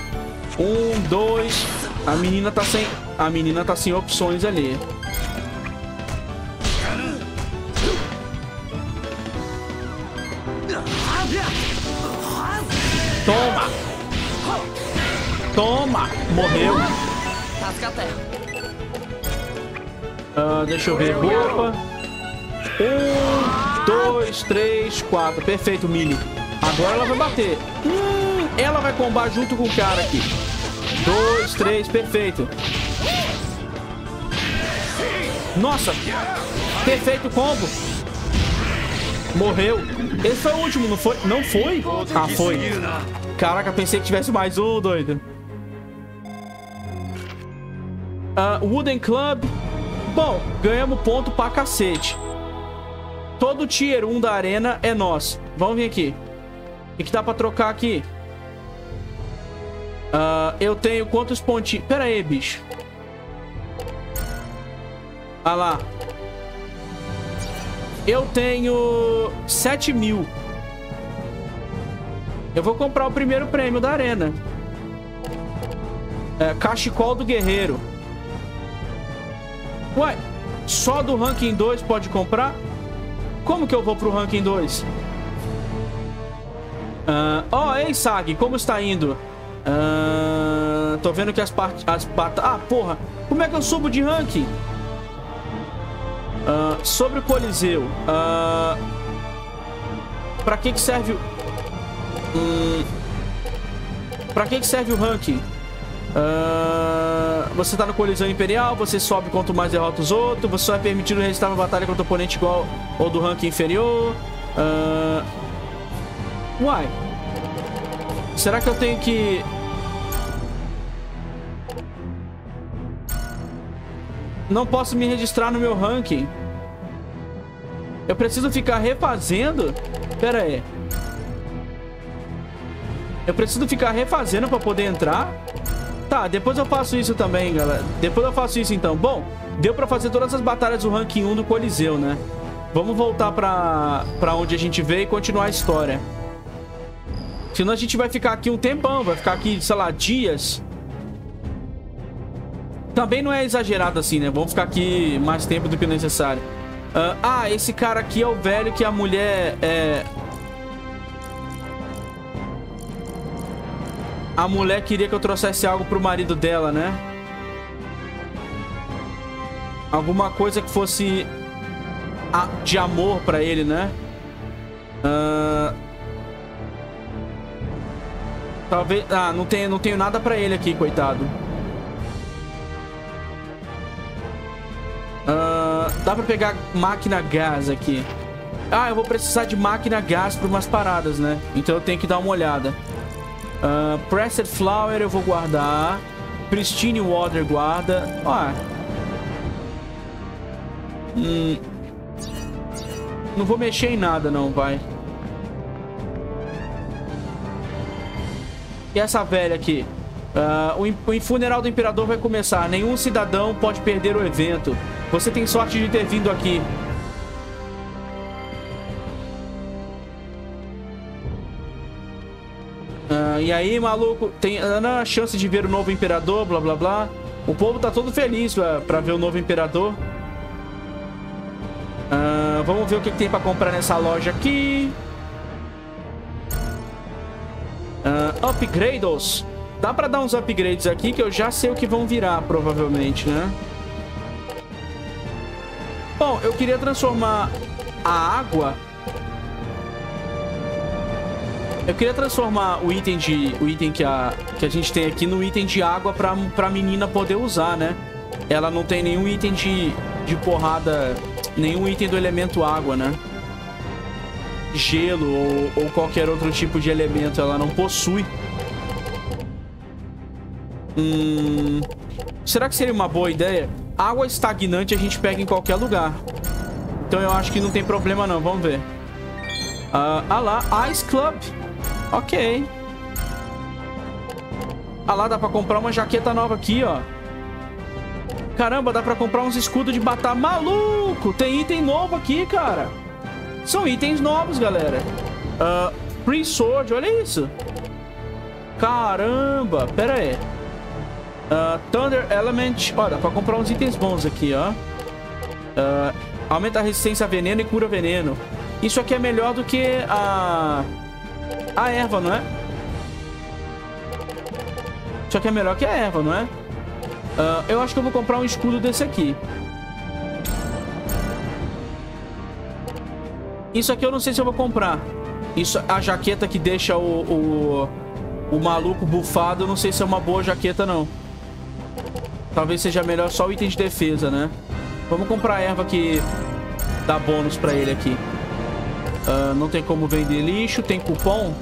Um, dois. A menina tá sem... A menina tá sem opções ali. Toma! Toma! Morreu. Uh, deixa eu ver. Opa. Um, dois, três, quatro. Perfeito, Milly. Agora ela vai bater. Hum, ela vai combar junto com o cara aqui. Dois, três. Perfeito. Nossa. Perfeito combo. Morreu. Esse foi o último, não foi? Não foi? Ah, foi. Caraca, pensei que tivesse mais um, doido. Uh, Wooden Club. Bom, ganhamos ponto pra cacete. Todo tier um da arena é nosso. Vamos vir aqui. O que dá pra trocar aqui? Uh, eu tenho quantos pontinhos? Pera aí, bicho. Ah lá. Eu tenho sete mil. Eu vou comprar o primeiro prêmio da arena. É, cachecol do guerreiro. Ué, só do ranking dois pode comprar? Como que eu vou pro ranking dois? Ah, ó, ei, Sagi, como está indo? Ah, tô vendo que as partes... As patas... Ah, porra! Como é que eu subo de ranking? Uh, sobre o Coliseu, uh, pra que que serve o... Uh, pra que que serve o ranking? Uh, você tá no Coliseu Imperial, você sobe quanto mais derrota os outros, você só é permitido registrar uma batalha contra o oponente igual ou do ranking inferior. Uh, uai. Será que eu tenho que... Não posso me registrar no meu ranking. Eu preciso ficar refazendo? Pera aí. Eu preciso ficar refazendo pra poder entrar? Tá, depois eu faço isso também, galera. Depois eu faço isso então. Bom, deu pra fazer todas as batalhas do ranking um do Coliseu, né? Vamos voltar pra, pra onde a gente veio e continuar a história. Senão a gente vai ficar aqui um tempão. Vai ficar aqui, sei lá, dias... Também não é exagerado assim, né? Vamos ficar aqui mais tempo do que necessário. Uh, ah, esse cara aqui é o velho que a mulher é... A mulher queria que eu trouxesse algo pro marido dela, né? Alguma coisa que fosse a... de amor pra ele, né? Uh... Talvez... Ah, não tenho, não tenho nada pra ele aqui, coitado. Uh, dá pra pegar máquina gás aqui. Ah, eu vou precisar de máquina gás pra umas paradas, né? Então eu tenho que dar uma olhada. uh, Pressed Flower eu vou guardar. Pristine Water guarda. Ah. Hum. Não vou mexer em nada não, vai. E essa velha aqui? Uh, o, o funeral do imperador vai começar. Nenhum cidadão pode perder o evento. Você tem sorte de ter vindo aqui. Ah, e aí, maluco, tem a chance de ver o novo imperador, blá, blá, blá. O povo tá todo feliz uh, pra ver o novo imperador. Uh, vamos ver o que, que tem pra comprar nessa loja aqui. Uh, upgrades. Dá pra dar uns upgrades aqui que eu já sei o que vão virar, provavelmente, né? Bom, eu queria transformar a água... Eu queria transformar o item, de, o item que, a, que a gente tem aqui no item de água pra, pra menina poder usar, né? Ela não tem nenhum item de, de porrada... Nenhum item do elemento água, né? Gelo ou, ou qualquer outro tipo de elemento ela não possui. Hum, será que seria uma boa ideia? Água estagnante a gente pega em qualquer lugar. Então eu acho que não tem problema não, vamos ver. Ah, ah lá, Ice Club. Ok. Ah lá, dá pra comprar uma jaqueta nova aqui, ó. Caramba, dá pra comprar uns escudos de batalha. Maluco! Tem item novo aqui, cara. São itens novos, galera. Uh, Free Sword, olha isso. Caramba, pera aí. Uh, Thunder Element. Ó, dá pra comprar uns itens bons aqui, ó. Uh, aumenta a resistência a veneno e cura veneno. Isso aqui é melhor do que a... A erva, não é? Isso aqui é melhor que a erva, não é? Uh, eu acho que eu vou comprar um escudo desse aqui. Isso aqui eu não sei se eu vou comprar. Isso, a jaqueta que deixa o, o, o maluco bufado, eu não sei se é uma boa jaqueta, não. Talvez seja melhor só o item de defesa, né? Vamos comprar a erva que dá bônus pra ele aqui. Uh, não tem como vender lixo. Tem cupom?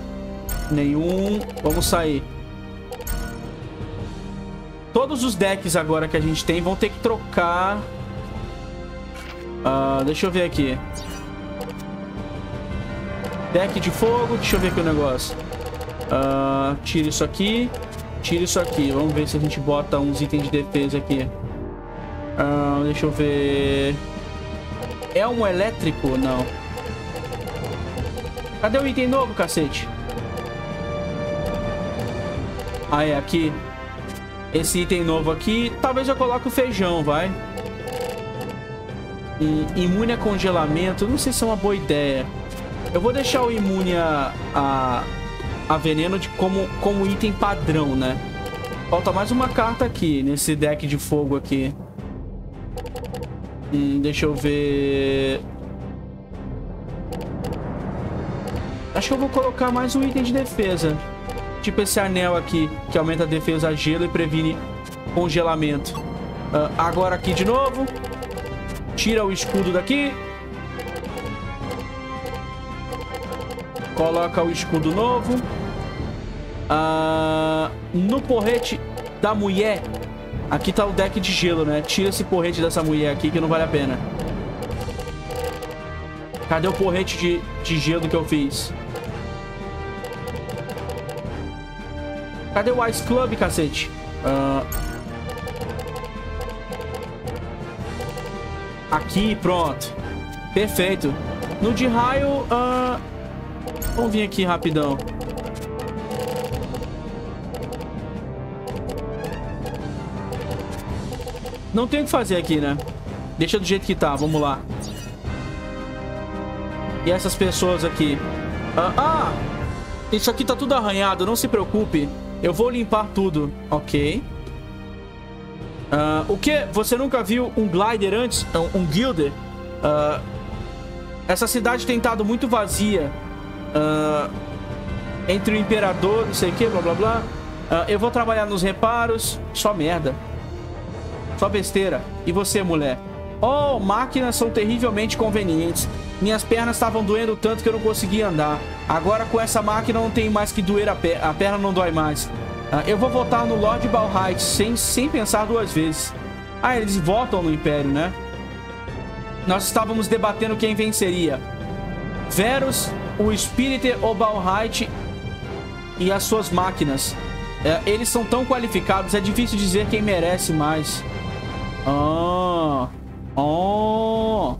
Nenhum. Vamos sair. Todos os decks agora que a gente tem vão ter que trocar. Uh, deixa eu ver aqui. Deck de fogo. Deixa eu ver aqui o negócio. Uh, tira isso aqui. Tira isso aqui. Vamos ver se a gente bota uns itens de defesa aqui. Uh, deixa eu ver. É um elétrico? Não. Cadê o item novo, cacete? Ah, é aqui. Esse item novo aqui, talvez eu coloque o feijão, vai. E, imune a congelamento, não sei se é uma boa ideia. Eu vou deixar o imune a, a, a veneno de, como, como item padrão, né? Falta mais uma carta aqui, nesse deck de fogo aqui. Hum, deixa eu ver... Acho que eu vou colocar mais um item de defesa. Tipo esse anel aqui, que aumenta a defesa a gelo e previne congelamento. Uh, agora aqui de novo. Tira o escudo daqui. Coloca o escudo novo. Uh, no porrete da mulher. Aqui tá o deck de gelo, né? Tira esse porrete dessa mulher aqui, que não vale a pena. Cadê o porrete de, de gelo que eu fiz? Cadê o Ice Club, cacete? Uh... Aqui, pronto. Perfeito. No de raio... Uh... Vamos vir aqui rapidão. Não tem o que fazer aqui, né? Deixa do jeito que tá, vamos lá. E essas pessoas aqui? Uh... Ah! Isso aqui tá tudo arranhado, não se preocupe. Eu vou limpar tudo. Ok. Uh, o que? Você nunca viu um glider antes? Um, um guilder? Uh, essa cidade tem estado muito vazia. Uh, entre o imperador, não sei o que, blá blá blá. Uh, eu vou trabalhar nos reparos. Só merda. Só besteira. E você, mulher? Oh, máquinas são terrivelmente convenientes. Minhas pernas estavam doendo tanto que eu não conseguia andar. Agora com essa máquina não tem mais que doer a, per a perna, não dói mais. Uh, eu vou votar no Lord Baelheit sem, sem pensar duas vezes. Ah, eles votam no Império, né? Nós estávamos debatendo quem venceria. Verus, o Spiriter ou Baelheit e as suas máquinas. Uh, eles são tão qualificados, é difícil dizer quem merece mais. Oh... Oh...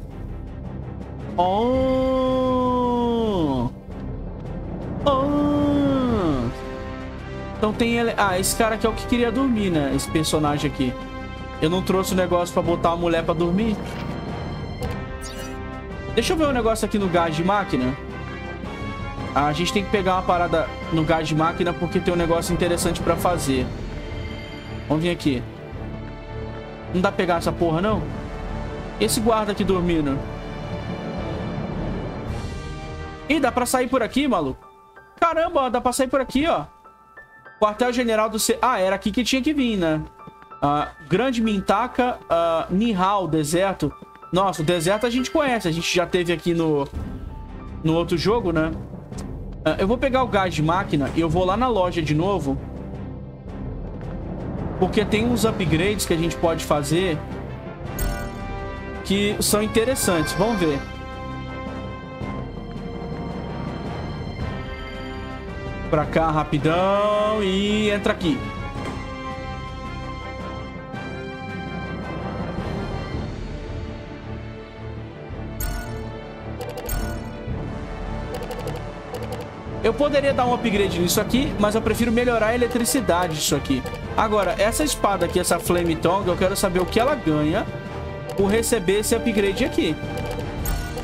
Oh... Oh... Então tem ele... Ah, esse cara aqui é o que queria dormir, né? Esse personagem aqui. Eu não trouxe o negócio pra botar a mulher pra dormir. Deixa eu ver um negócio aqui no gás de máquina. A gente tem que pegar uma parada no gás de máquina porque tem um negócio interessante pra fazer. Vamos vir aqui. Não dá pra pegar essa porra, não? Esse guarda aqui dormindo. Ih, dá pra sair por aqui, maluco? Caramba, ó, dá pra sair por aqui, ó. Quartel-general do... C... Ah, era aqui que tinha que vir, né? Ah, grande Mintaka, ah, Nihau, deserto. Nossa, o deserto a gente conhece. A gente já teve aqui no... No outro jogo, né? Ah, eu vou pegar o gás de máquina e eu vou lá na loja de novo. Porque tem uns upgrades que a gente pode fazer que são interessantes. Vamos ver. Pra cá, rapidão. E entra aqui. Eu poderia dar um upgrade nisso aqui, mas eu prefiro melhorar a eletricidade disso aqui. Agora, essa espada aqui, essa Flame Tongue, eu quero saber o que ela ganha por receber esse upgrade aqui.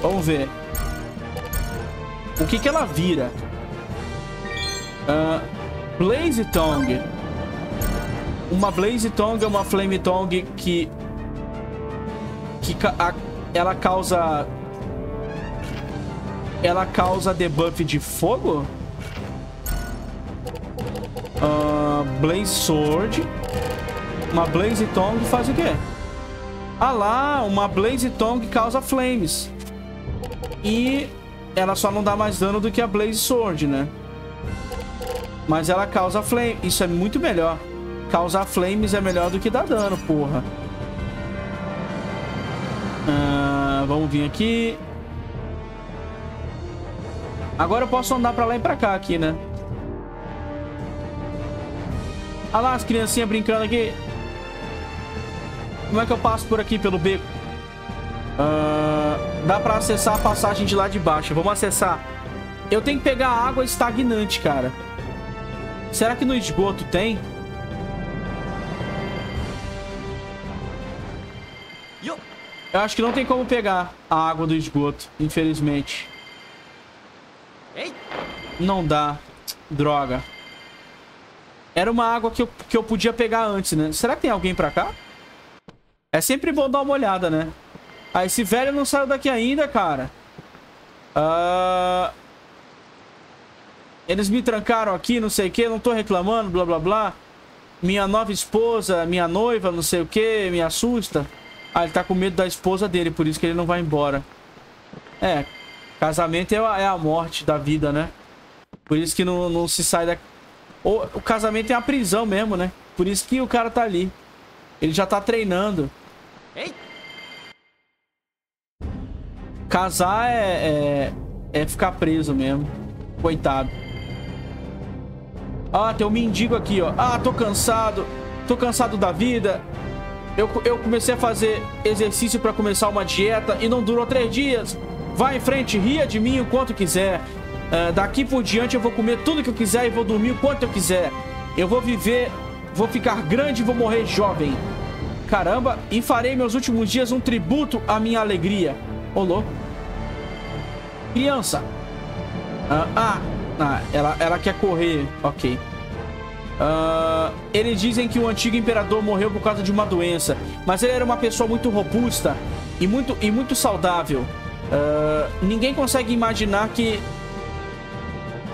Vamos ver. O que que ela vira? Uh, Blaze Tongue. Uma Blaze Tongue é uma Flame Tongue que... que ca a, ela causa... Ela causa debuff de fogo? Uh, Blaze Sword. Uma Blaze Tongue faz o quê? Ah lá, uma Blaze Tongue causa flames. E ela só não dá mais dano do que a Blaze Sword, né? Mas ela causa flame. Isso é muito melhor. Causar flames é melhor do que dar dano, porra. Uh, vamos vir aqui. Agora eu posso andar pra lá e pra cá aqui, né? Olha lá as criancinhas brincando aqui. Como é que eu passo por aqui, pelo beco? Uh, dá pra acessar a passagem de lá de baixo. Vamos acessar. Eu tenho que pegar água estagnante, cara. Será que no esgoto tem? Eu acho que não tem como pegar a água do esgoto, infelizmente. Não dá. Droga. Era uma água que eu, que eu podia pegar antes, né? Será que tem alguém pra cá? É sempre bom dar uma olhada, né? Ah, esse velho não saiu daqui ainda, cara. Ah... Uh... Eles me trancaram aqui, não sei o que, não tô reclamando, blá blá blá. Minha nova esposa, minha noiva, não sei o que, me assusta. Ah, ele tá com medo da esposa dele, por isso que ele não vai embora. É, casamento é a, é a morte da vida, né? Por isso que não, não se sai da... Ou, o casamento é a prisão mesmo, né? Por isso que o cara tá ali. Ele já tá treinando. Ei. Casar é, é, é ficar preso mesmo. Coitado. Ah, tem um mendigo aqui, ó. Ah, tô cansado. Tô cansado da vida. Eu, eu comecei a fazer exercício pra começar uma dieta e não durou três dias. Vai em frente, ria de mim o quanto quiser. Uh, daqui por diante eu vou comer tudo que eu quiser e vou dormir o quanto eu quiser. Eu vou viver, vou ficar grande e vou morrer jovem. Caramba, e farei meus últimos dias um tributo à minha alegria. Ô, louco. Criança. Ah, ah. Ah, ela, ela quer correr. Ok. Uh, eles dizem que o antigo imperador morreu por causa de uma doença. Mas ele era uma pessoa muito robusta e muito, e muito saudável. Uh, ninguém consegue imaginar que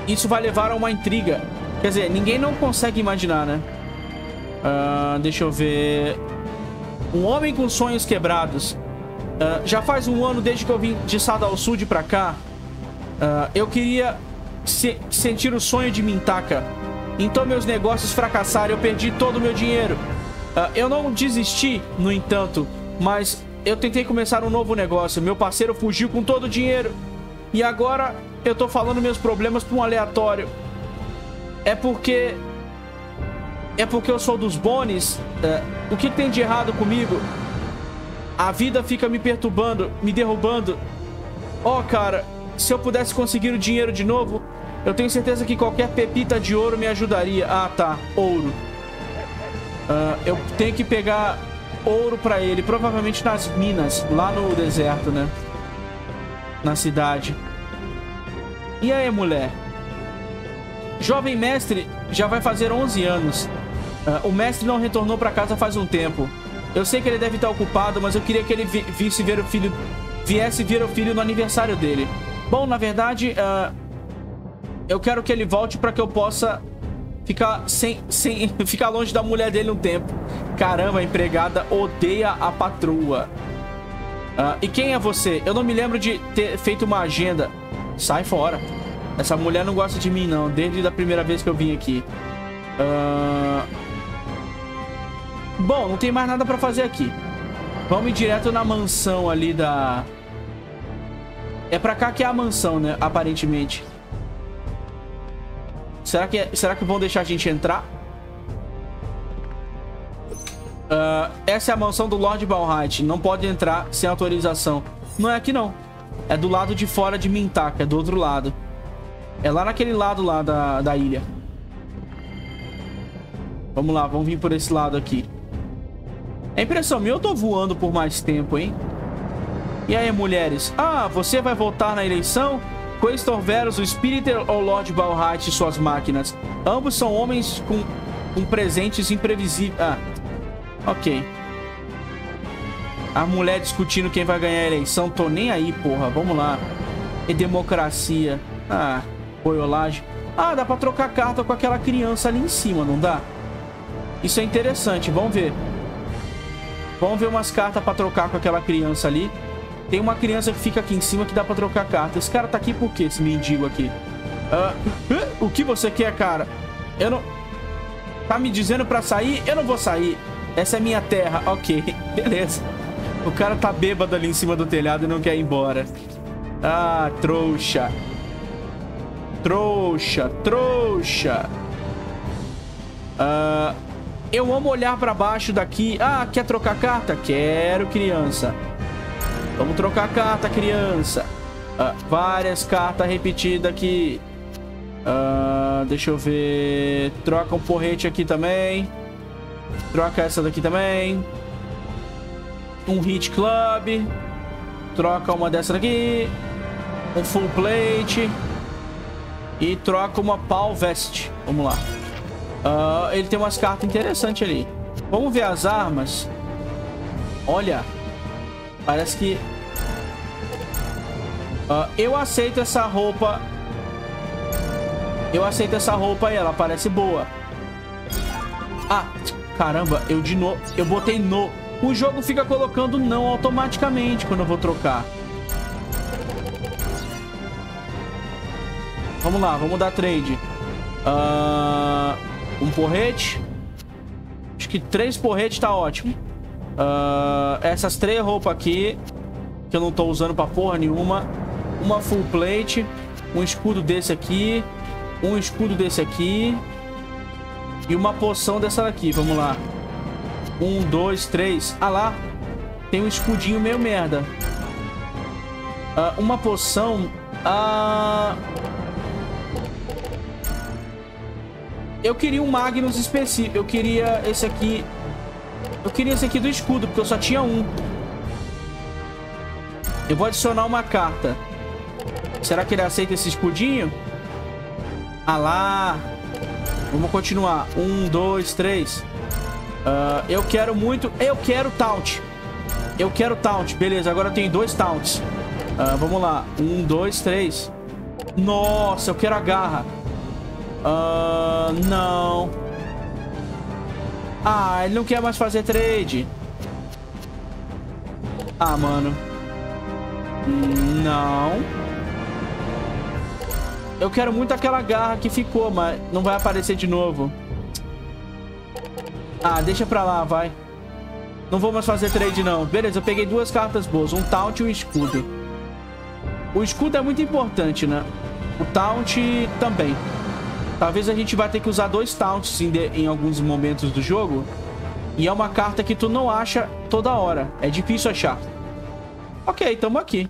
isso vai levar a uma intriga. Quer dizer, ninguém não consegue imaginar, né? Uh, deixa eu ver. Um homem com sonhos quebrados. Uh, já faz um ano desde que eu vim de Sadal Sud pra cá. Uh, eu queria... Se, sentir o sonho de Mintaka. Então meus negócios fracassaram. Eu perdi todo o meu dinheiro. uh, Eu não desisti, no entanto. Mas eu tentei começar um novo negócio. Meu parceiro fugiu com todo o dinheiro. E agora eu tô falando meus problemas pra um aleatório. É porque É porque eu sou dos bones. uh, O que tem de errado comigo? A vida fica me perturbando, me derrubando. Oh, cara, se eu pudesse conseguir o dinheiro de novo, Eu tenho certeza que qualquer pepita de ouro me ajudaria. Ah, tá. Ouro. Uh, eu tenho que pegar ouro pra ele. Provavelmente nas minas. Lá no deserto, né? Na cidade. E aí, mulher? Jovem mestre já vai fazer onze anos. Uh, o mestre não retornou pra casa faz um tempo. Eu sei que ele deve estar ocupado, mas eu queria que ele vi visse ver o filho... viesse ver o filho no aniversário dele. Bom, na verdade... Uh... Eu quero que ele volte pra que eu possa ficar sem, sem ficar longe da mulher dele um tempo. Caramba, a empregada odeia a patroa. Uh, e quem é você? Eu não me lembro de ter feito uma agenda. Sai fora. Essa mulher não gosta de mim, não. Desde a primeira vez que eu vim aqui. Uh... Bom, não tem mais nada pra fazer aqui. Vamos ir direto na mansão ali da... É pra cá que é a mansão, né? Aparentemente. Será que, será que vão deixar a gente entrar? Uh, essa é a mansão do Lord Baelheit. Não pode entrar sem autorização. Não é aqui, não. É do lado de fora de Mintaka. É do outro lado. É lá naquele lado lá da, da ilha. Vamos lá, vamos vir por esse lado aqui. É impressão minha, eu tô voando por mais tempo, hein? E aí, mulheres? Ah, você vai voltar na eleição? Quaestor Verus, o Spirit ou Lord Baelheit e suas máquinas. Ambos são homens com, com presentes imprevisíveis. Ah, ok. A mulher discutindo quem vai ganhar a eleição. Tô nem aí, porra. Vamos lá. E democracia. Ah, boiolagem. Ah, dá pra trocar carta com aquela criança ali em cima, não dá? Isso é interessante. Vamos ver. Vamos ver umas cartas pra trocar com aquela criança ali. Tem uma criança que fica aqui em cima que dá pra trocar carta. Esse cara tá aqui por quê? Esse mendigo aqui. Uh, o que você quer, cara? Eu não... Tá me dizendo pra sair? Eu não vou sair. Essa é minha terra. Ok, beleza. O cara tá bêbado ali em cima do telhado e não quer ir embora. Ah, trouxa. Trouxa, trouxa. Uh, eu amo olhar pra baixo daqui. Ah, quer trocar carta? Quero, criança. Vamos trocar carta, criança. Ah, várias cartas repetidas aqui. Ah, deixa eu ver. Troca um porrete aqui também. Troca essa daqui também. Um hit club. Troca uma dessa daqui. Um full plate. E troca uma pau vest. Vamos lá. Ah, ele tem umas cartas interessantes ali. Vamos ver as armas. Olha. Parece que... Uh, eu aceito essa roupa. Eu aceito essa roupa aí. Ela parece boa. Ah, caramba. Eu de novo... Eu botei no... O jogo fica colocando não automaticamente quando eu vou trocar. Vamos lá. Vamos dar trade. Uh, um porrete. Acho que três porretes tá ótimo. Uh, essas três roupas aqui que eu não tô usando pra porra nenhuma. Uma full plate. Um escudo desse aqui. Um escudo desse aqui. E uma poção dessa daqui. Vamos lá. Um, dois, três. Ah lá. Tem um escudinho meio merda. uh, Uma poção. uh... Eu queria um Magnus específico. Eu queria esse aqui. Eu queria esse aqui do escudo, porque eu só tinha um. Eu vou adicionar uma carta. Será que ele aceita esse escudinho? Ah lá. Vamos continuar. Um, dois, três. Uh, eu quero muito... Eu quero taunt. Eu quero taunt. Beleza, agora eu tenho dois taunts. Uh, vamos lá. Um, dois, três. Nossa, eu quero a garra. Uh, não... Ah, ele não quer mais fazer trade. Ah, mano. Não. Eu quero muito aquela garra que ficou, mas não vai aparecer de novo. Ah, deixa pra lá, vai. Não vou mais fazer trade, não. Beleza, eu peguei duas cartas boas. Um taunt e um escudo. O escudo é muito importante, né? O taunt também. Talvez a gente vai ter que usar dois taunts em, de, em alguns momentos do jogo. E é uma carta que tu não acha toda hora. É difícil achar. Ok, tamo aqui.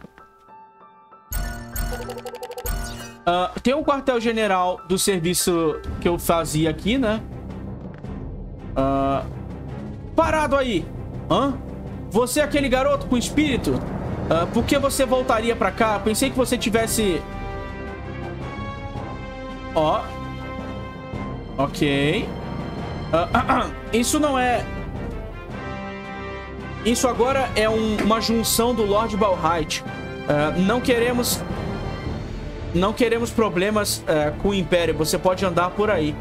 Uh, tem um quartel-general do serviço que eu fazia aqui, né? Uh, parado aí! Hã? Você é aquele garoto com espírito? Uh, por que você voltaria pra cá? Pensei que você tivesse... Ó. Oh. Ok. Uh, uh, uh. Isso não é... Isso agora é um, uma junção do Lord Baelheit. Uh, não queremos... Não queremos problemas uh, com o Império. Você pode andar por aí.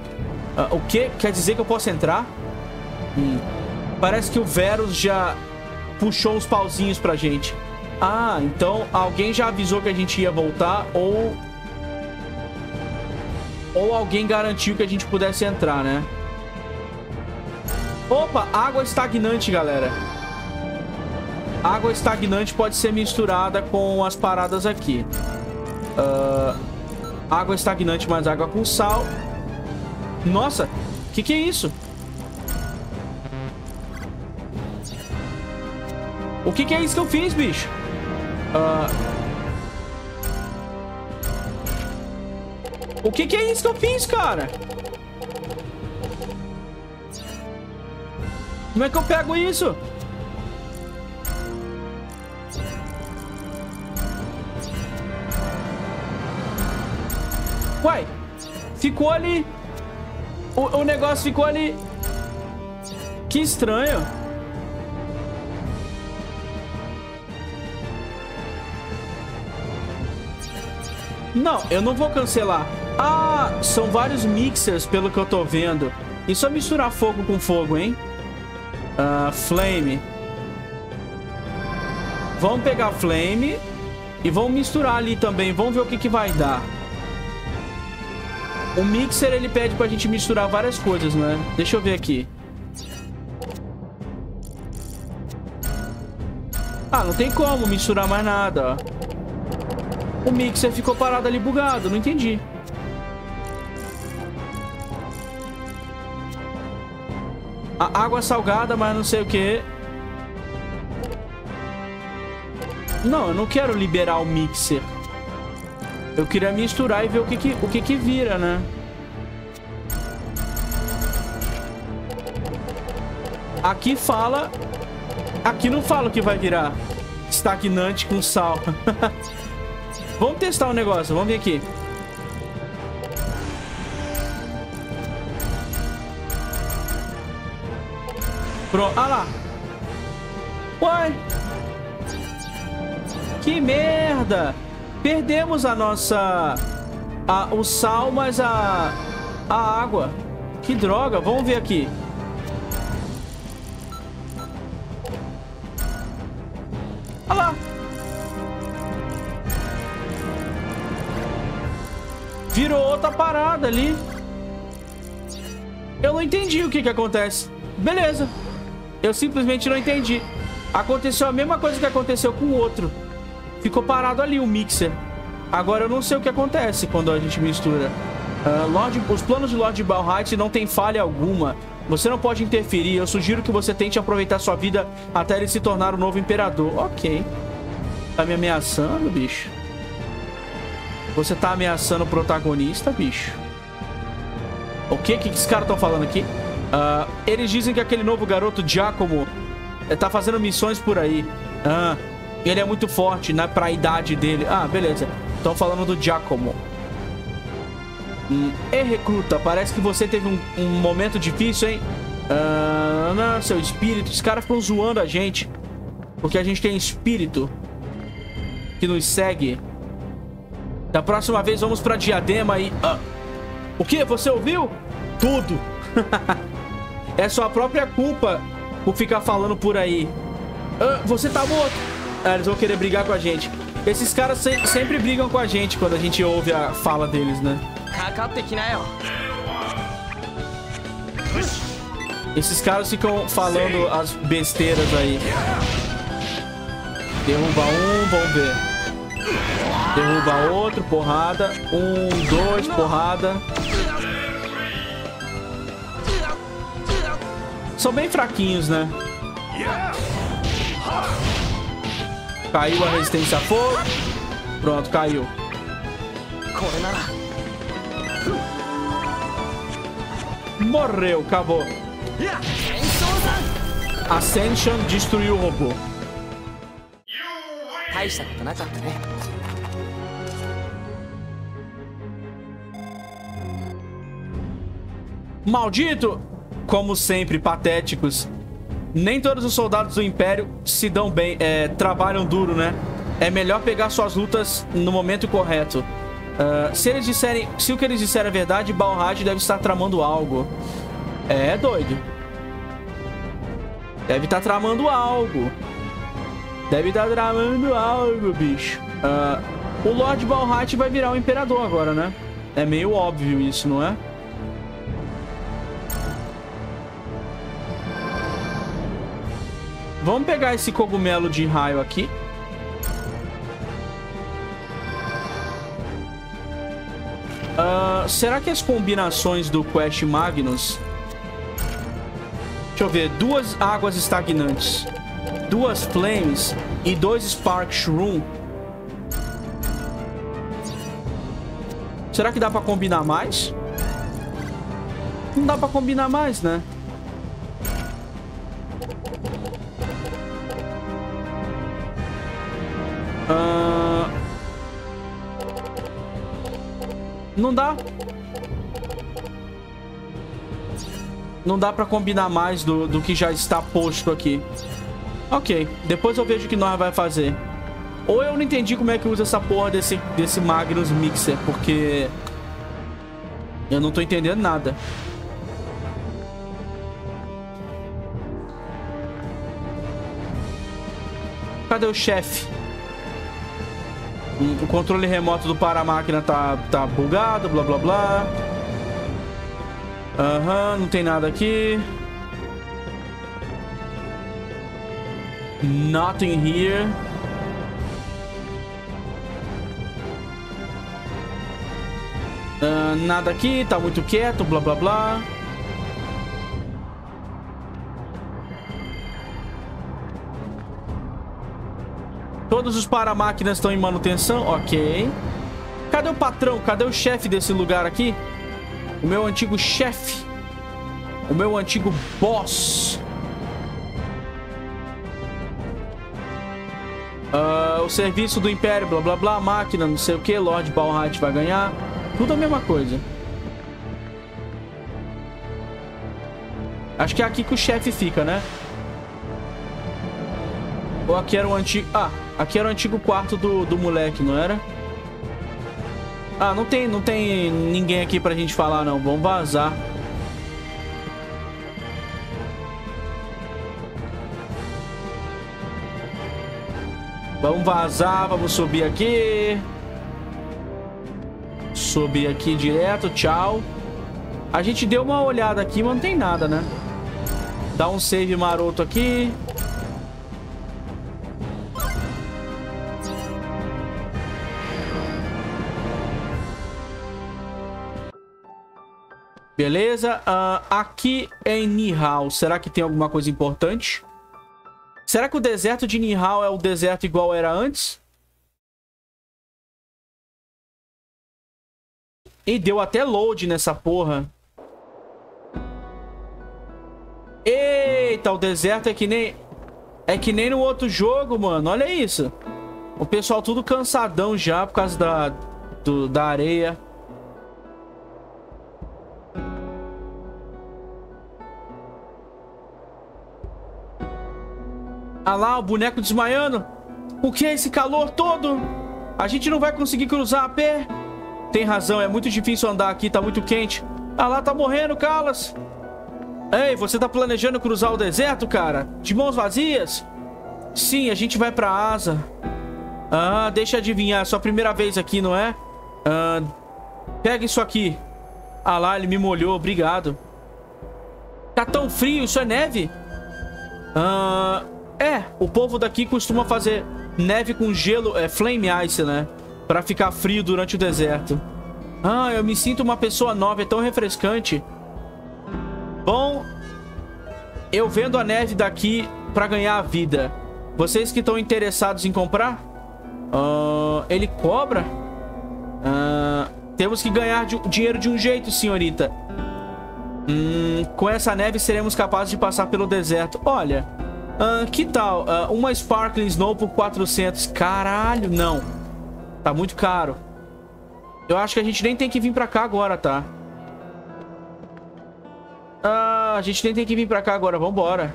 Uh, o quê? Quer dizer que eu posso entrar? Hum. Parece que o Verus já puxou os pauzinhos pra gente. Ah, então alguém já avisou que a gente ia voltar ou... Ou alguém garantiu que a gente pudesse entrar, né? Opa, água estagnante, galera. Água estagnante pode ser misturada com as paradas aqui. Uh, água estagnante mais água com sal. Nossa, o que que é isso? O que que é isso que eu fiz, bicho? Uh, o que que é isso que eu fiz, cara? Como é que eu pego isso? Uai, ficou ali. O, o negócio ficou ali. Que estranho. Não, eu não vou cancelar. Ah, são vários mixers pelo que eu tô vendo. E só misturar fogo com fogo, hein? Uh, flame. Vamos pegar flame e vamos misturar ali também. Vamos ver o que que vai dar. O mixer, ele pede pra gente misturar várias coisas, né? Deixa eu ver aqui. Ah, não tem como misturar mais nada, ó. O mixer ficou parado ali bugado, não entendi. A água salgada, mas não sei o que. Não, eu não quero liberar o mixer. Eu queria misturar e ver o que que, o que, que vira, né? Aqui fala... Aqui não fala o que vai virar. Estagnante com sal. Vamos testar o negócio, vamos ver aqui. Pronto, ah lá. Uai. Que merda. Perdemos a nossa... A, o sal, mas a... A água. Que droga, vamos ver aqui. Ah lá. Virou outra parada ali. Eu não entendi o que que acontece. Beleza. Eu simplesmente não entendi. Aconteceu a mesma coisa que aconteceu com o outro. Ficou parado ali o mixer. Agora eu não sei o que acontece quando a gente mistura. Uh, Lord, os planos de Lord Baelheit não tem falha alguma. Você não pode interferir. Eu sugiro que você tente aproveitar sua vida até ele se tornar o novo imperador. Ok. Tá me ameaçando, bicho? Você tá ameaçando o protagonista, bicho? O que que esses caras estão falando aqui? Uh, eles dizem que aquele novo garoto, Giacomo, tá fazendo missões por aí. Ah, ele é muito forte, né, pra idade dele. Ah, beleza. Estão falando do Giacomo. Hum, e recruta, parece que você teve um, um momento difícil, hein? Ah, não, seu espírito. Os caras ficam zoando a gente. Porque a gente tem espírito que nos segue. Da próxima vez vamos pra Diadema e... Ah, o que? Você ouviu? Tudo. É sua própria culpa por ficar falando por aí. Ah, você tá morto. Ah, eles vão querer brigar com a gente. Esses caras se sempre brigam com a gente quando a gente ouve a fala deles, né? Esses caras ficam falando as besteiras aí. Derruba um, vamos ver. Derruba outro, porrada. Um, dois, porrada. São bem fraquinhos, né? Caiu a resistência a fogo. Pronto, caiu. Morreu, acabou. Ascension destruiu o robô. Maldito! Como sempre, patéticos. Nem todos os soldados do Império se dão bem, é, trabalham duro, né? É melhor pegar suas lutas no momento correto. Uh, se eles disserem, se o que eles disserem é verdade, Baelheit deve estar tramando algo. É doido. Deve estar tramando algo. Deve estar tramando algo, bicho. Uh, o Lord Baelheit vai virar o Imperador agora, né? É meio óbvio isso, não é? Vamos pegar esse cogumelo de raio aqui. Uh, será que as combinações do Quest Magnus... Deixa eu ver. Duas águas estagnantes. Duas flames e dois Spark Shroom. Será que dá pra combinar mais? Não dá pra combinar mais, né? Uh... Não dá. Não dá pra combinar mais do, do que já está posto aqui. Ok, depois eu vejo o que nós vai fazer. Ou eu não entendi como é que usa essa porra desse, desse Magnus Mixer, porque eu não tô entendendo nada. Cadê o chefe? O controle remoto do paramáquina tá, tá bugado, blá blá blá. Aham, uhum, não tem nada aqui. Nothing here. Uh, nada aqui, tá muito quieto, blá blá blá. Todos os paramáquinas estão em manutenção. Ok. Cadê o patrão? Cadê o chefe desse lugar aqui? O meu antigo chefe. O meu antigo boss. Uh, o serviço do Império, blá blá blá. Máquina, não sei o que. Lord Baelheit vai ganhar. Tudo a mesma coisa. Acho que é aqui que o chefe fica, né? Ou aqui era o antigo... Ah, aqui era o antigo quarto do, do moleque, não era? Ah, não tem, não tem ninguém aqui pra gente falar, não. Vamos vazar. Vamos vazar, vamos subir aqui. Subir aqui direto, tchau. A gente deu uma olhada aqui, mas não tem nada, né? Dá um save maroto aqui. Beleza, uh, aqui em Nihau, será que tem alguma coisa importante? Será que o deserto de Nihau é o deserto igual era antes? E deu até load nessa porra. Eita, o deserto é que nem... É que nem no outro jogo, mano, olha isso. O pessoal tudo cansadão já por causa da, do, da areia. Ah lá, o boneco desmaiando. O que é esse calor todo? A gente não vai conseguir cruzar a pé. Tem razão, é muito difícil andar aqui, tá muito quente. Ah lá, tá morrendo, Calas. Ei, você tá planejando cruzar o deserto, cara? De mãos vazias? Sim, a gente vai pra asa. Ah, deixa eu adivinhar, é sua primeira vez aqui, não é? Ah, pega isso aqui. Ah lá, ele me molhou, obrigado. Tá tão frio, isso é neve? Ah... É, o povo daqui costuma fazer neve com gelo, é flame ice, né? Pra ficar frio durante o deserto. Ah, eu me sinto uma pessoa nova, é tão refrescante. Bom, eu vendo a neve daqui pra ganhar a vida. Vocês que estão interessados em comprar? Ah, ele cobra? Uh, temos que ganhar de, dinheiro de um jeito, senhorita. Hum, com essa neve seremos capazes de passar pelo deserto. Olha, uh, que tal uh, uma Sparkling Snow por quatrocentos? Caralho, não. Tá muito caro. Eu acho que a gente nem tem que vir pra cá agora, tá? Ah, a gente nem tem que vir pra cá agora. Vambora.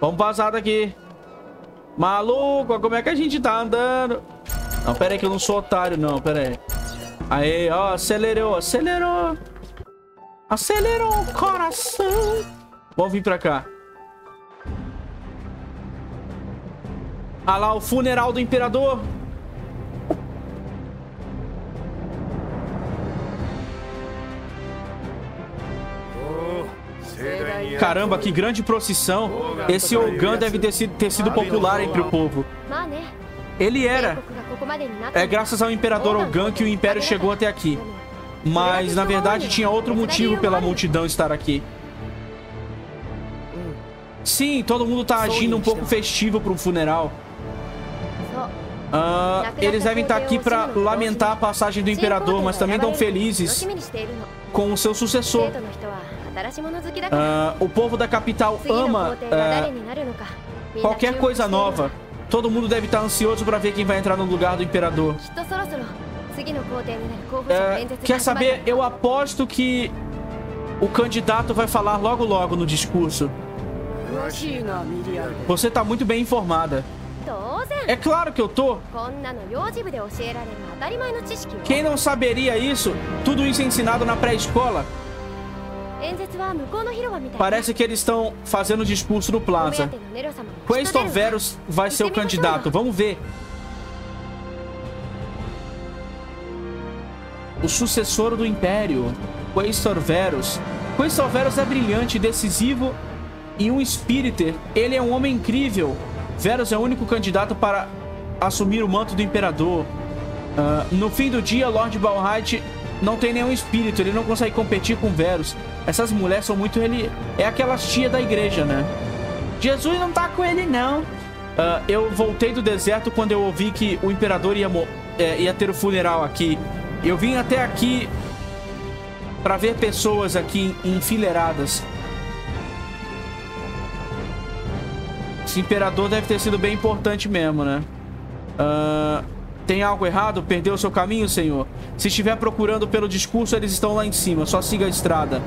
Vamos passar daqui. Maluco, como é que a gente tá andando? Não, pera aí que eu não sou otário, não. Pera aí. Aí, ó, acelerou, acelerou. Acelerou o coração. Vamos vir pra cá. Ah lá, o funeral do imperador. Caramba, que grande procissão. Esse Olgan deve ter sido, ter sido popular entre o povo. Ele era. É graças ao imperador Olgan que o império chegou até aqui. Mas, na verdade, tinha outro motivo pela multidão estar aqui. Sim, todo mundo tá agindo um pouco festivo para um funeral. Uh, eles devem estar aqui para lamentar a passagem do imperador, mas também tão felizes com o seu sucessor. Uh, o povo da capital ama uh, qualquer coisa nova. Todo mundo deve estar ansioso para ver quem vai entrar no lugar do imperador. Uh, quer saber? Eu aposto que o candidato vai falar logo logo no discurso. Você está muito bem informada. É claro que eu tô. Quem não saberia isso? Tudo isso é ensinado na pré-escola. Parece que eles estão fazendo discurso no Plaza. Quaestor Verus vai ser o candidato. Vamos ver. O sucessor do Império, Quaestor Verus. Quaestor Verus é brilhante, decisivo e um espírito. Ele é um homem incrível. Verus é o único candidato para assumir o manto do Imperador. Uh, no fim do dia, Lord Baelheit não tem nenhum espírito, ele não consegue competir com Verus. Essas mulheres são muito... Ele é aquelas tia da igreja, né? Jesus não tá com ele, não. Uh, eu voltei do deserto quando eu ouvi que o imperador ia, é, ia ter o funeral aqui. Eu vim até aqui pra ver pessoas aqui enfileiradas. Esse imperador deve ter sido bem importante mesmo, né? Ahn... Uh... Tem algo errado? Perdeu o seu caminho, senhor? Se estiver procurando pelo discurso, eles estão lá em cima. Só siga a estrada.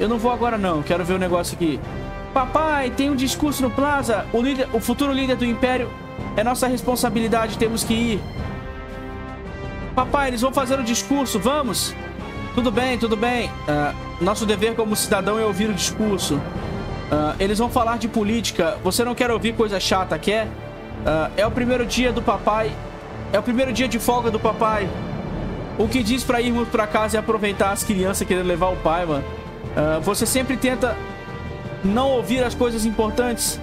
Eu não vou agora, não. Quero ver o negócio aqui. Papai, tem um discurso no Plaza. O, líder, o futuro líder do Império é nossa responsabilidade. Temos que ir. Papai, eles vão fazer o discurso. Vamos? Tudo bem, tudo bem. Uh, nosso dever como cidadão é ouvir o discurso. Uh, eles vão falar de política. Você não quer ouvir coisa chata, quer? Uh, é o primeiro dia do papai... É o primeiro dia de folga do papai. O que diz pra irmos pra casa e aproveitar as crianças querendo levar o pai, mano? Uh, você sempre tenta não ouvir as coisas importantes.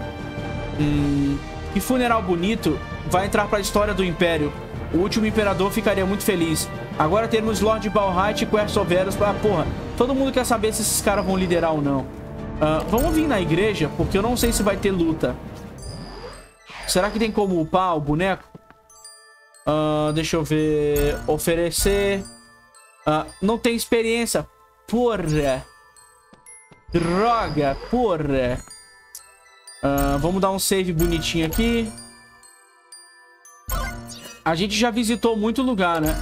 Hum, que funeral bonito. Vai entrar pra história do Império. O último imperador ficaria muito feliz. Agora temos Lord Baelheit e Quaestor Verus. Ah, porra. Todo mundo quer saber se esses caras vão liderar ou não. Uh, vamos vir na igreja, porque eu não sei se vai ter luta. Será que tem como upar o boneco? Uh, deixa eu ver... Oferecer... Uh, não tem experiência. Porra. Droga. Porra. Uh, vamos dar um save bonitinho aqui. A gente já visitou muito lugar, né?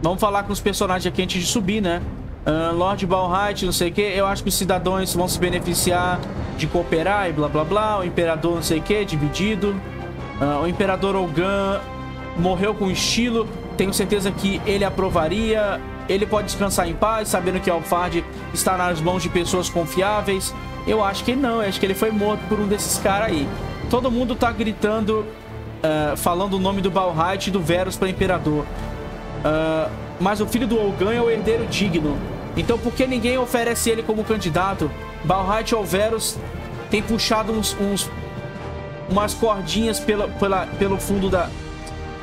Vamos falar com os personagens aqui antes de subir, né? Uh, Lord Baelheit, não sei o que. Eu acho que os cidadãos vão se beneficiar... de cooperar e blá blá blá. O imperador não sei o que, dividido. uh, O imperador Olgan morreu com estilo. Tenho certeza que ele aprovaria. Ele pode descansar em paz, sabendo que Alfard está nas mãos de pessoas confiáveis. Eu acho que não, eu acho que ele foi morto por um desses caras aí. Todo mundo tá gritando, uh, falando o nome do Baelheit e do Verus para imperador. uh, Mas o filho do Olgan é o herdeiro digno. Então por que ninguém oferece ele como candidato? Baelheit ou Verus tem puxado uns, uns, umas cordinhas pela, pela, pelo fundo da,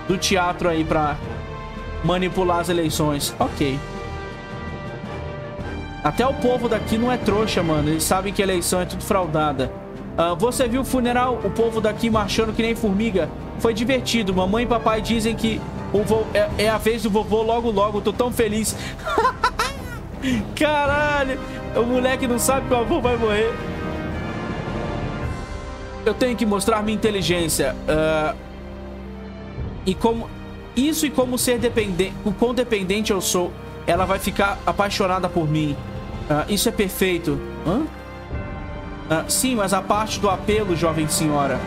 do teatro aí pra manipular as eleições. Ok. Até o povo daqui não é trouxa, mano. Eles sabem que a eleição é tudo fraudada. Uh, você viu o funeral? O povo daqui marchando que nem formiga. Foi divertido. Mamãe e papai dizem que o vo... é, é a vez do vovô logo logo. Tô tão feliz. Caralho. O moleque não sabe que o avô vai morrer. Eu tenho que mostrar minha inteligência. Uh... E como... Isso e como ser dependente... O quão dependente eu sou. Ela vai ficar apaixonada por mim. Uh, isso é perfeito. Hã? Ah, sim, mas a parte do apelo, jovem senhora.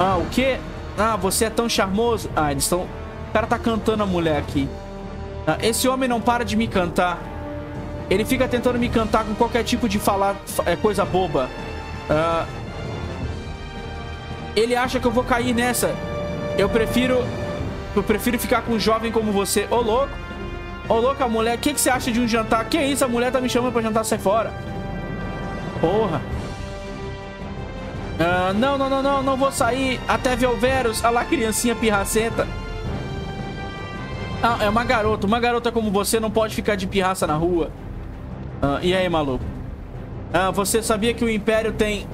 Ah, o quê? Ah, você é tão charmoso. Ah, eles estão... O cara tá cantando a mulher aqui. Ah, esse homem não para de me cantar. Ele fica tentando me cantar com qualquer tipo de falar... É coisa boba. Ah, ele acha que eu vou cair nessa. Eu prefiro... Eu prefiro ficar com um jovem como você. Ô, louco. Ô, louco, a mulher. O que, que você acha de um jantar? Que isso? A mulher tá me chamando pra jantar, sai fora. Porra. Uh, não, não, não, não, não vou sair até ver o Verus. Olha lá, criancinha pirracenta. Ah, é uma garota. Uma garota como você não pode ficar de pirraça na rua. Uh, e aí, maluco? Uh, você sabia que o Império tem...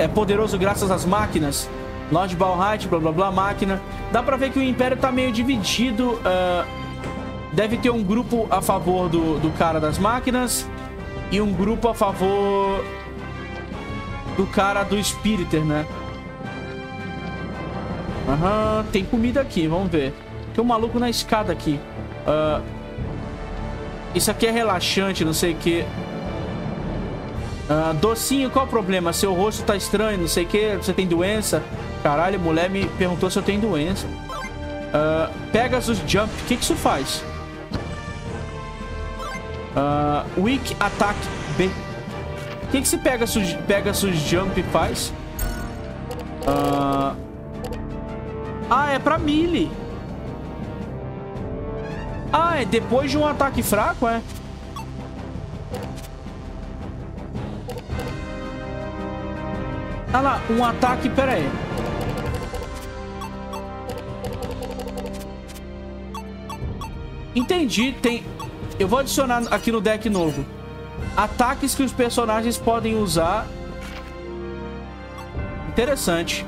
É poderoso graças às máquinas? Lord Baelheit, blá, blá, blá, máquina. Dá pra ver que o Império tá meio dividido. Uh, deve ter um grupo a favor do, do cara das máquinas. E um grupo a favor... do cara do Spiriter, né? Aham, tem comida aqui, vamos ver. Tem um maluco na escada aqui. Uh, isso aqui é relaxante, não sei o que. Uh, docinho, qual o problema? Seu rosto tá estranho, não sei o que. Você tem doença? Caralho, a mulher me perguntou se eu tenho doença. Uh, Pegasus Jump, o que que isso faz? Uh, Weak Attack B. O que que se Pegasus, Pegasus Jump faz? Uh... Ah, é pra Milly. Ah, é depois de um ataque fraco, é? Ah lá, um ataque... Pera aí. Entendi, tem... Eu vou adicionar aqui no deck novo. Ataques que os personagens podem usar. Interessante.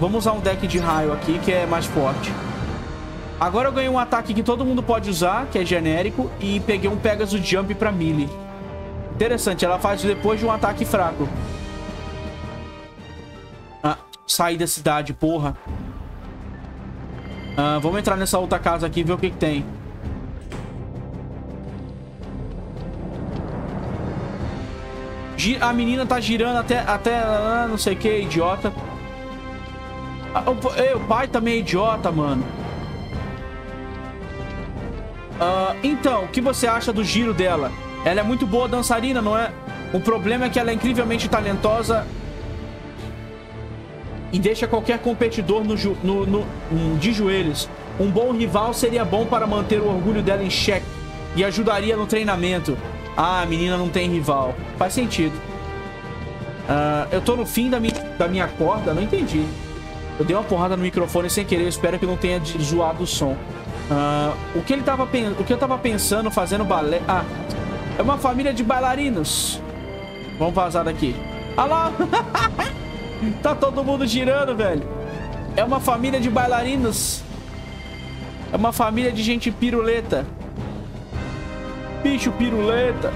Vamos usar um deck de raio aqui, que é mais forte. Agora eu ganhei um ataque que todo mundo pode usar, que é genérico. E peguei um Pegasus Jump pra Milly. Interessante, ela faz depois de um ataque fraco. Ah, saí da cidade, porra. Ah, vamos entrar nessa outra casa aqui e ver o que que tem. A menina tá girando até, até não sei o que, idiota. O, o pai também é idiota, mano. Uh, então, o que você acha do giro dela? Ela é muito boa dançarina, não é? O problema é que ela é incrivelmente talentosa e deixa qualquer competidor no, no, no, um, de joelhos. Um bom rival seria bom para manter o orgulho dela em xeque e ajudaria no treinamento. Ah, a menina não tem rival. Faz sentido. Uh, eu tô no fim da minha, da minha corda? Não entendi. Eu dei uma porrada no microfone sem querer. Eu espero que não tenha zoado o som. Uh, o, que ele tava pen... o que eu tava pensando fazendo balé... Ah, é uma família de bailarinos. Vamos vazar daqui. Ah lá! Tá todo mundo girando, velho. É uma família de bailarinos. É uma família de gente piruleta. Bicho piruleta.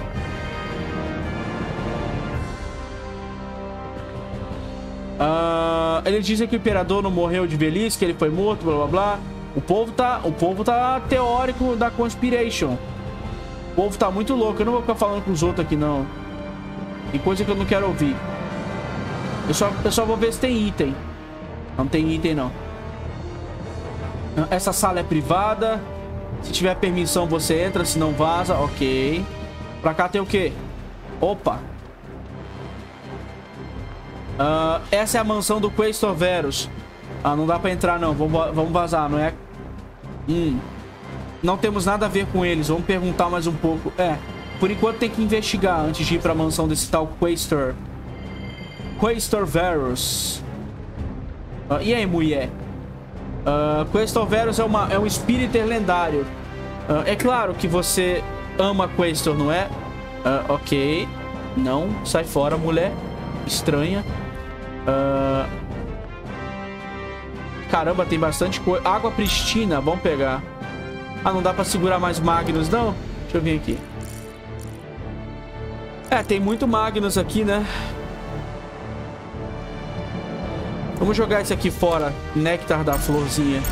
Uh, ele dizem que o imperador não morreu de velhice, que ele foi morto, blá blá blá. O povo tá, o povo tá teórico da conspiration. O povo tá muito louco. Eu não vou ficar falando com os outros aqui não. Tem coisa que eu não quero ouvir. Eu só, eu só vou ver se tem item. Não tem item não. Essa sala é privada. Se tiver permissão, você entra. Se não, vaza. Ok. Pra cá tem o quê? Opa. Uh, essa é a mansão do Quaestor Verus. Ah, não dá pra entrar, não. Vamos, vamos vazar, não é? Hum. Não temos nada a ver com eles. Vamos perguntar mais um pouco. É. Por enquanto tem que investigar antes de ir pra mansão desse tal Quaestor. Quaestor Verus. Uh, e aí, mulher? Uh, Quaestor Verus é, uma, é um Spiriter lendário. uh, É claro que você ama Quaestor, não é? Uh, ok. Não, sai fora, mulher. Estranha. Uh... Caramba, tem bastante coisa. Água pristina, vamos pegar. Ah, não dá pra segurar mais Magnus, não? Deixa eu vir aqui. É, tem muito Magnus aqui, né? Vamos jogar esse aqui fora. Néctar da florzinha.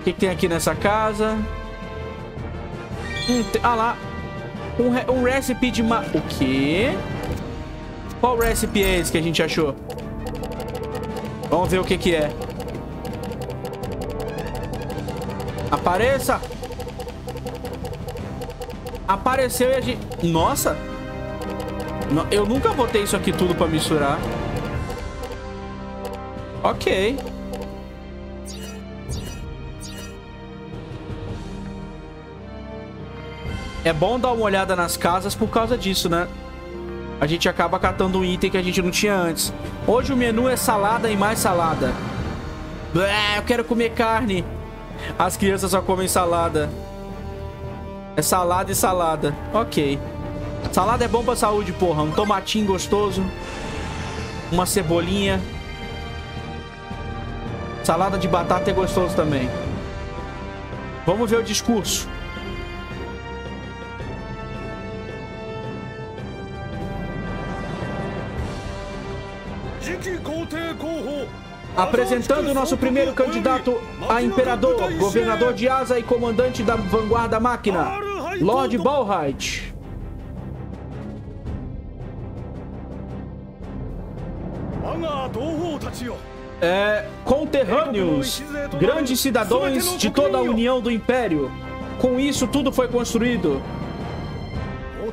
O que, que tem aqui nessa casa? Hum, tem, ah lá. Um, re, um recipe de ma... O quê? Qual recipe é esse que a gente achou? Vamos ver o que que é. Apareça! Apareceu e a gente... Nossa! Eu nunca botei isso aqui tudo pra misturar. Ok. É bom dar uma olhada nas casas por causa disso, né? A gente acaba catando um item que a gente não tinha antes. Hoje o menu é salada e mais salada. Blé, eu quero comer carne. As crianças só comem salada. É salada e salada. Ok. Salada é bom pra saúde, porra. Um tomatinho gostoso. Uma cebolinha. Salada de batata é gostoso também. Vamos ver o discurso. Apresentando o nosso primeiro candidato a imperador, governador de Asa e comandante da vanguarda máquina, Lord Baelheit. É, conterrâneos, grandes cidadãos de toda a união do império. Com isso tudo foi construído.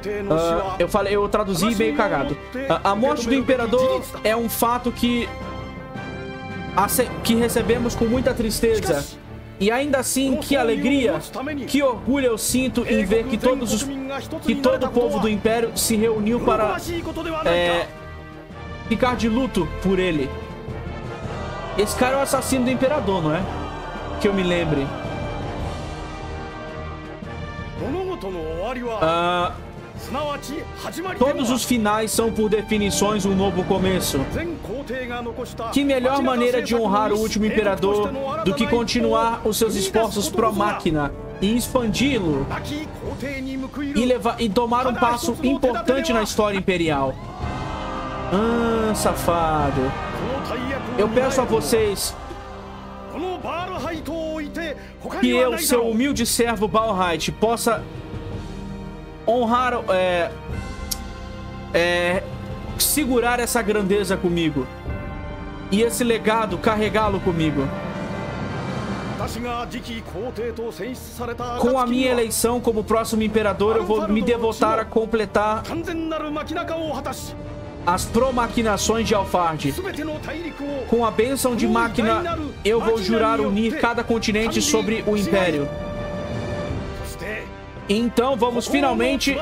Uh, eu falei, eu traduzi meio cagado. Uh, a morte do imperador é um fato que que recebemos com muita tristeza. E ainda assim, que alegria, que orgulho eu sinto em ver que todos os que todo o povo do império se reuniu para é, ficar de luto por ele. Esse cara é o assassino do imperador, não é? Que eu me lembre. Ah... Uh, Todos os finais são, por definições, um novo começo. Que melhor maneira de honrar o último imperador do que continuar os seus esforços pró-máquina e expandi-lo e, levar, e tomar um passo importante na história imperial. Ah, safado. Eu peço a vocês que eu, seu humilde servo Baelheit, possa... honrar, é, é, segurar essa grandeza comigo e esse legado carregá-lo comigo. Com a minha eleição como próximo imperador, eu vou me devotar a completar as promaquinações de Alfard. Com a bênção de máquina, eu vou jurar unir cada continente sobre o império. Então vamos finalmente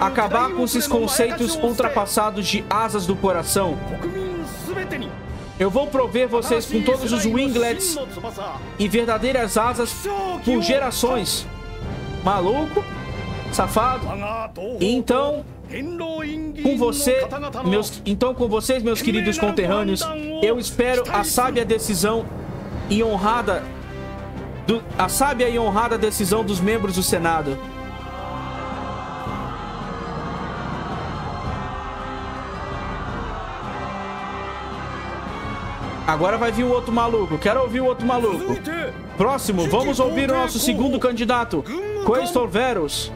acabar com esses conceitos ultrapassados de asas do coração. Eu vou prover vocês com todos os winglets e verdadeiras asas por gerações. Maluco? Safado? Então, com você, meus, então com vocês, meus queridos conterrâneos, eu espero a sábia decisão e honrada... Do, a sábia e honrada decisão dos membros do Senado. Agora vai vir o outro maluco. Quero ouvir o outro maluco. Próximo, vamos ouvir o nosso segundo candidato, Quaestor Verus.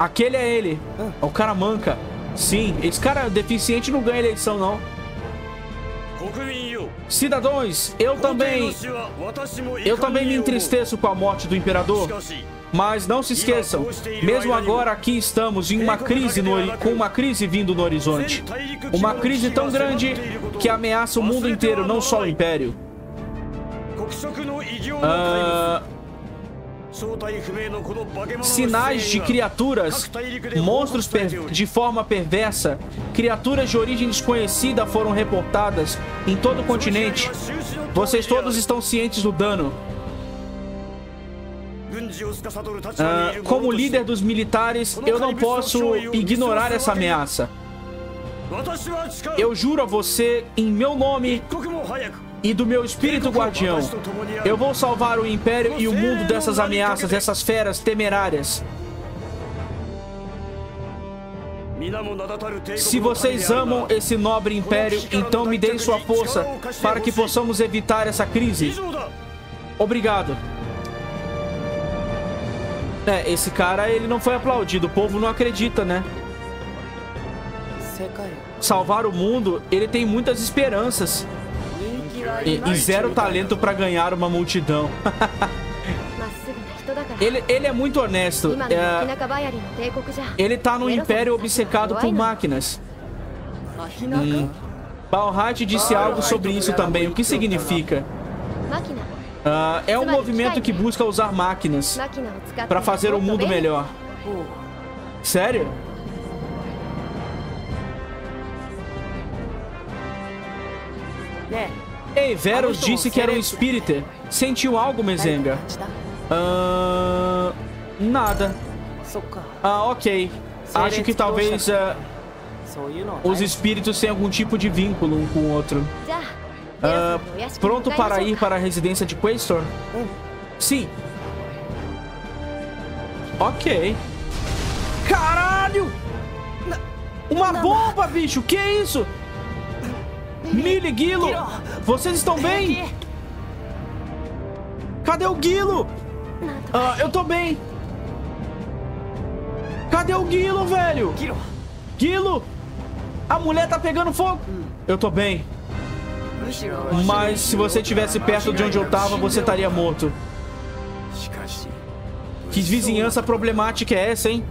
Aquele é ele. O cara manca. Sim, esse cara deficiente não ganha eleição, não. Cidadãos, eu também eu também me entristeço com a morte do imperador, mas não se esqueçam, mesmo agora aqui estamos em uma crise no, com uma crise vindo no horizonte, uma crise tão grande que ameaça o mundo inteiro, não só o império. Ah, sinais de criaturas, monstros de forma perversa, criaturas de origem desconhecida foram reportadas em todo o continente. Vocês todos estão cientes do dano. Uh, como líder dos militares, eu não posso ignorar essa ameaça. Eu juro a você, em meu nome e do meu espírito guardião, eu vou salvar o Império e o mundo dessas ameaças, dessas feras temerárias. Se vocês amam esse nobre império, então me deem sua força para que possamos evitar essa crise. Obrigado. É, esse cara, ele não foi aplaudido. O povo não acredita, né? Salvar o mundo, ele tem muitas esperanças. E, e zero talento para ganhar uma multidão. Ele, ele é muito honesto. É, ele tá num império obcecado por máquinas. Hum. Baelheit disse algo sobre isso também. O que significa? Uh, é um movimento que busca usar máquinas para fazer o mundo melhor. Sério? Ei, Verus disse que era um espírita. Sentiu algo, Mezenga? Uh, nada. Ah, ok. Acho que talvez uh, os espíritos tenham algum tipo de vínculo um com o outro. Uh, pronto para ir para a residência de Quaestor? Sim. Ok. Caralho! Uma bomba, bicho! Que é isso? Milly, Guillo, vocês estão bem? Cadê o Guillo? Uh, eu tô bem. Cadê o Guillo, velho? Guillo! A mulher tá pegando fogo. Eu tô bem. Mas se você estivesse perto de onde eu tava, você estaria morto. Que vizinhança problemática é essa, hein?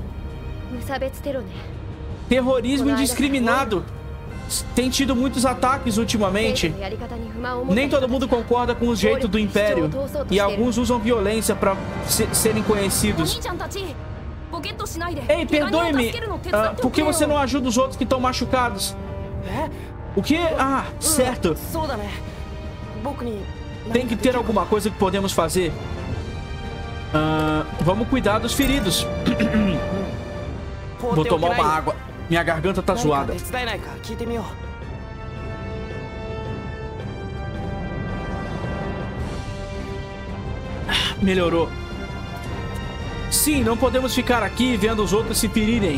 Terrorismo indiscriminado. Tem tido muitos ataques ultimamente. Nem todo mundo concorda com o jeito do Império. E alguns usam violência para se serem conhecidos. Ei, perdoe-me. Uh, por que você não ajuda os outros que estão machucados? O que? Ah, certo. Tem que ter alguma coisa que podemos fazer. Uh, vamos cuidar dos feridos. Vou tomar uma água. Minha garganta tá zoada. Ah, melhorou. Sim, não podemos ficar aqui vendo os outros se ferirem.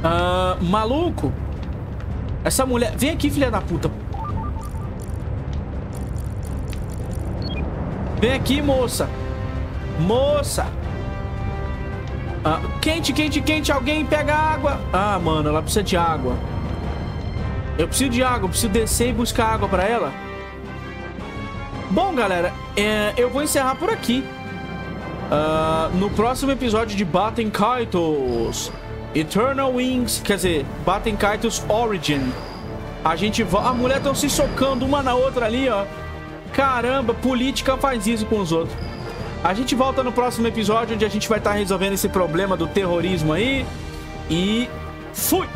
Uh, maluco. Essa mulher... Vem aqui, filha da puta. Vem aqui, moça. Moça. Ah, quente, quente, quente. Alguém pega água. Ah, mano, ela precisa de água. Eu preciso de água. Eu preciso descer e buscar água pra ela. Bom, galera. É, eu vou encerrar por aqui. Ah, no próximo episódio de Baten Kaitos... Eternal Wings, quer dizer, Baten Kaitos Origin. A gente vai... A mulher estão se socando uma na outra ali, ó. Caramba, política faz isso com os outros. A gente volta no próximo episódio, onde a gente vai estar resolvendo esse problema do terrorismo aí. E... Fui!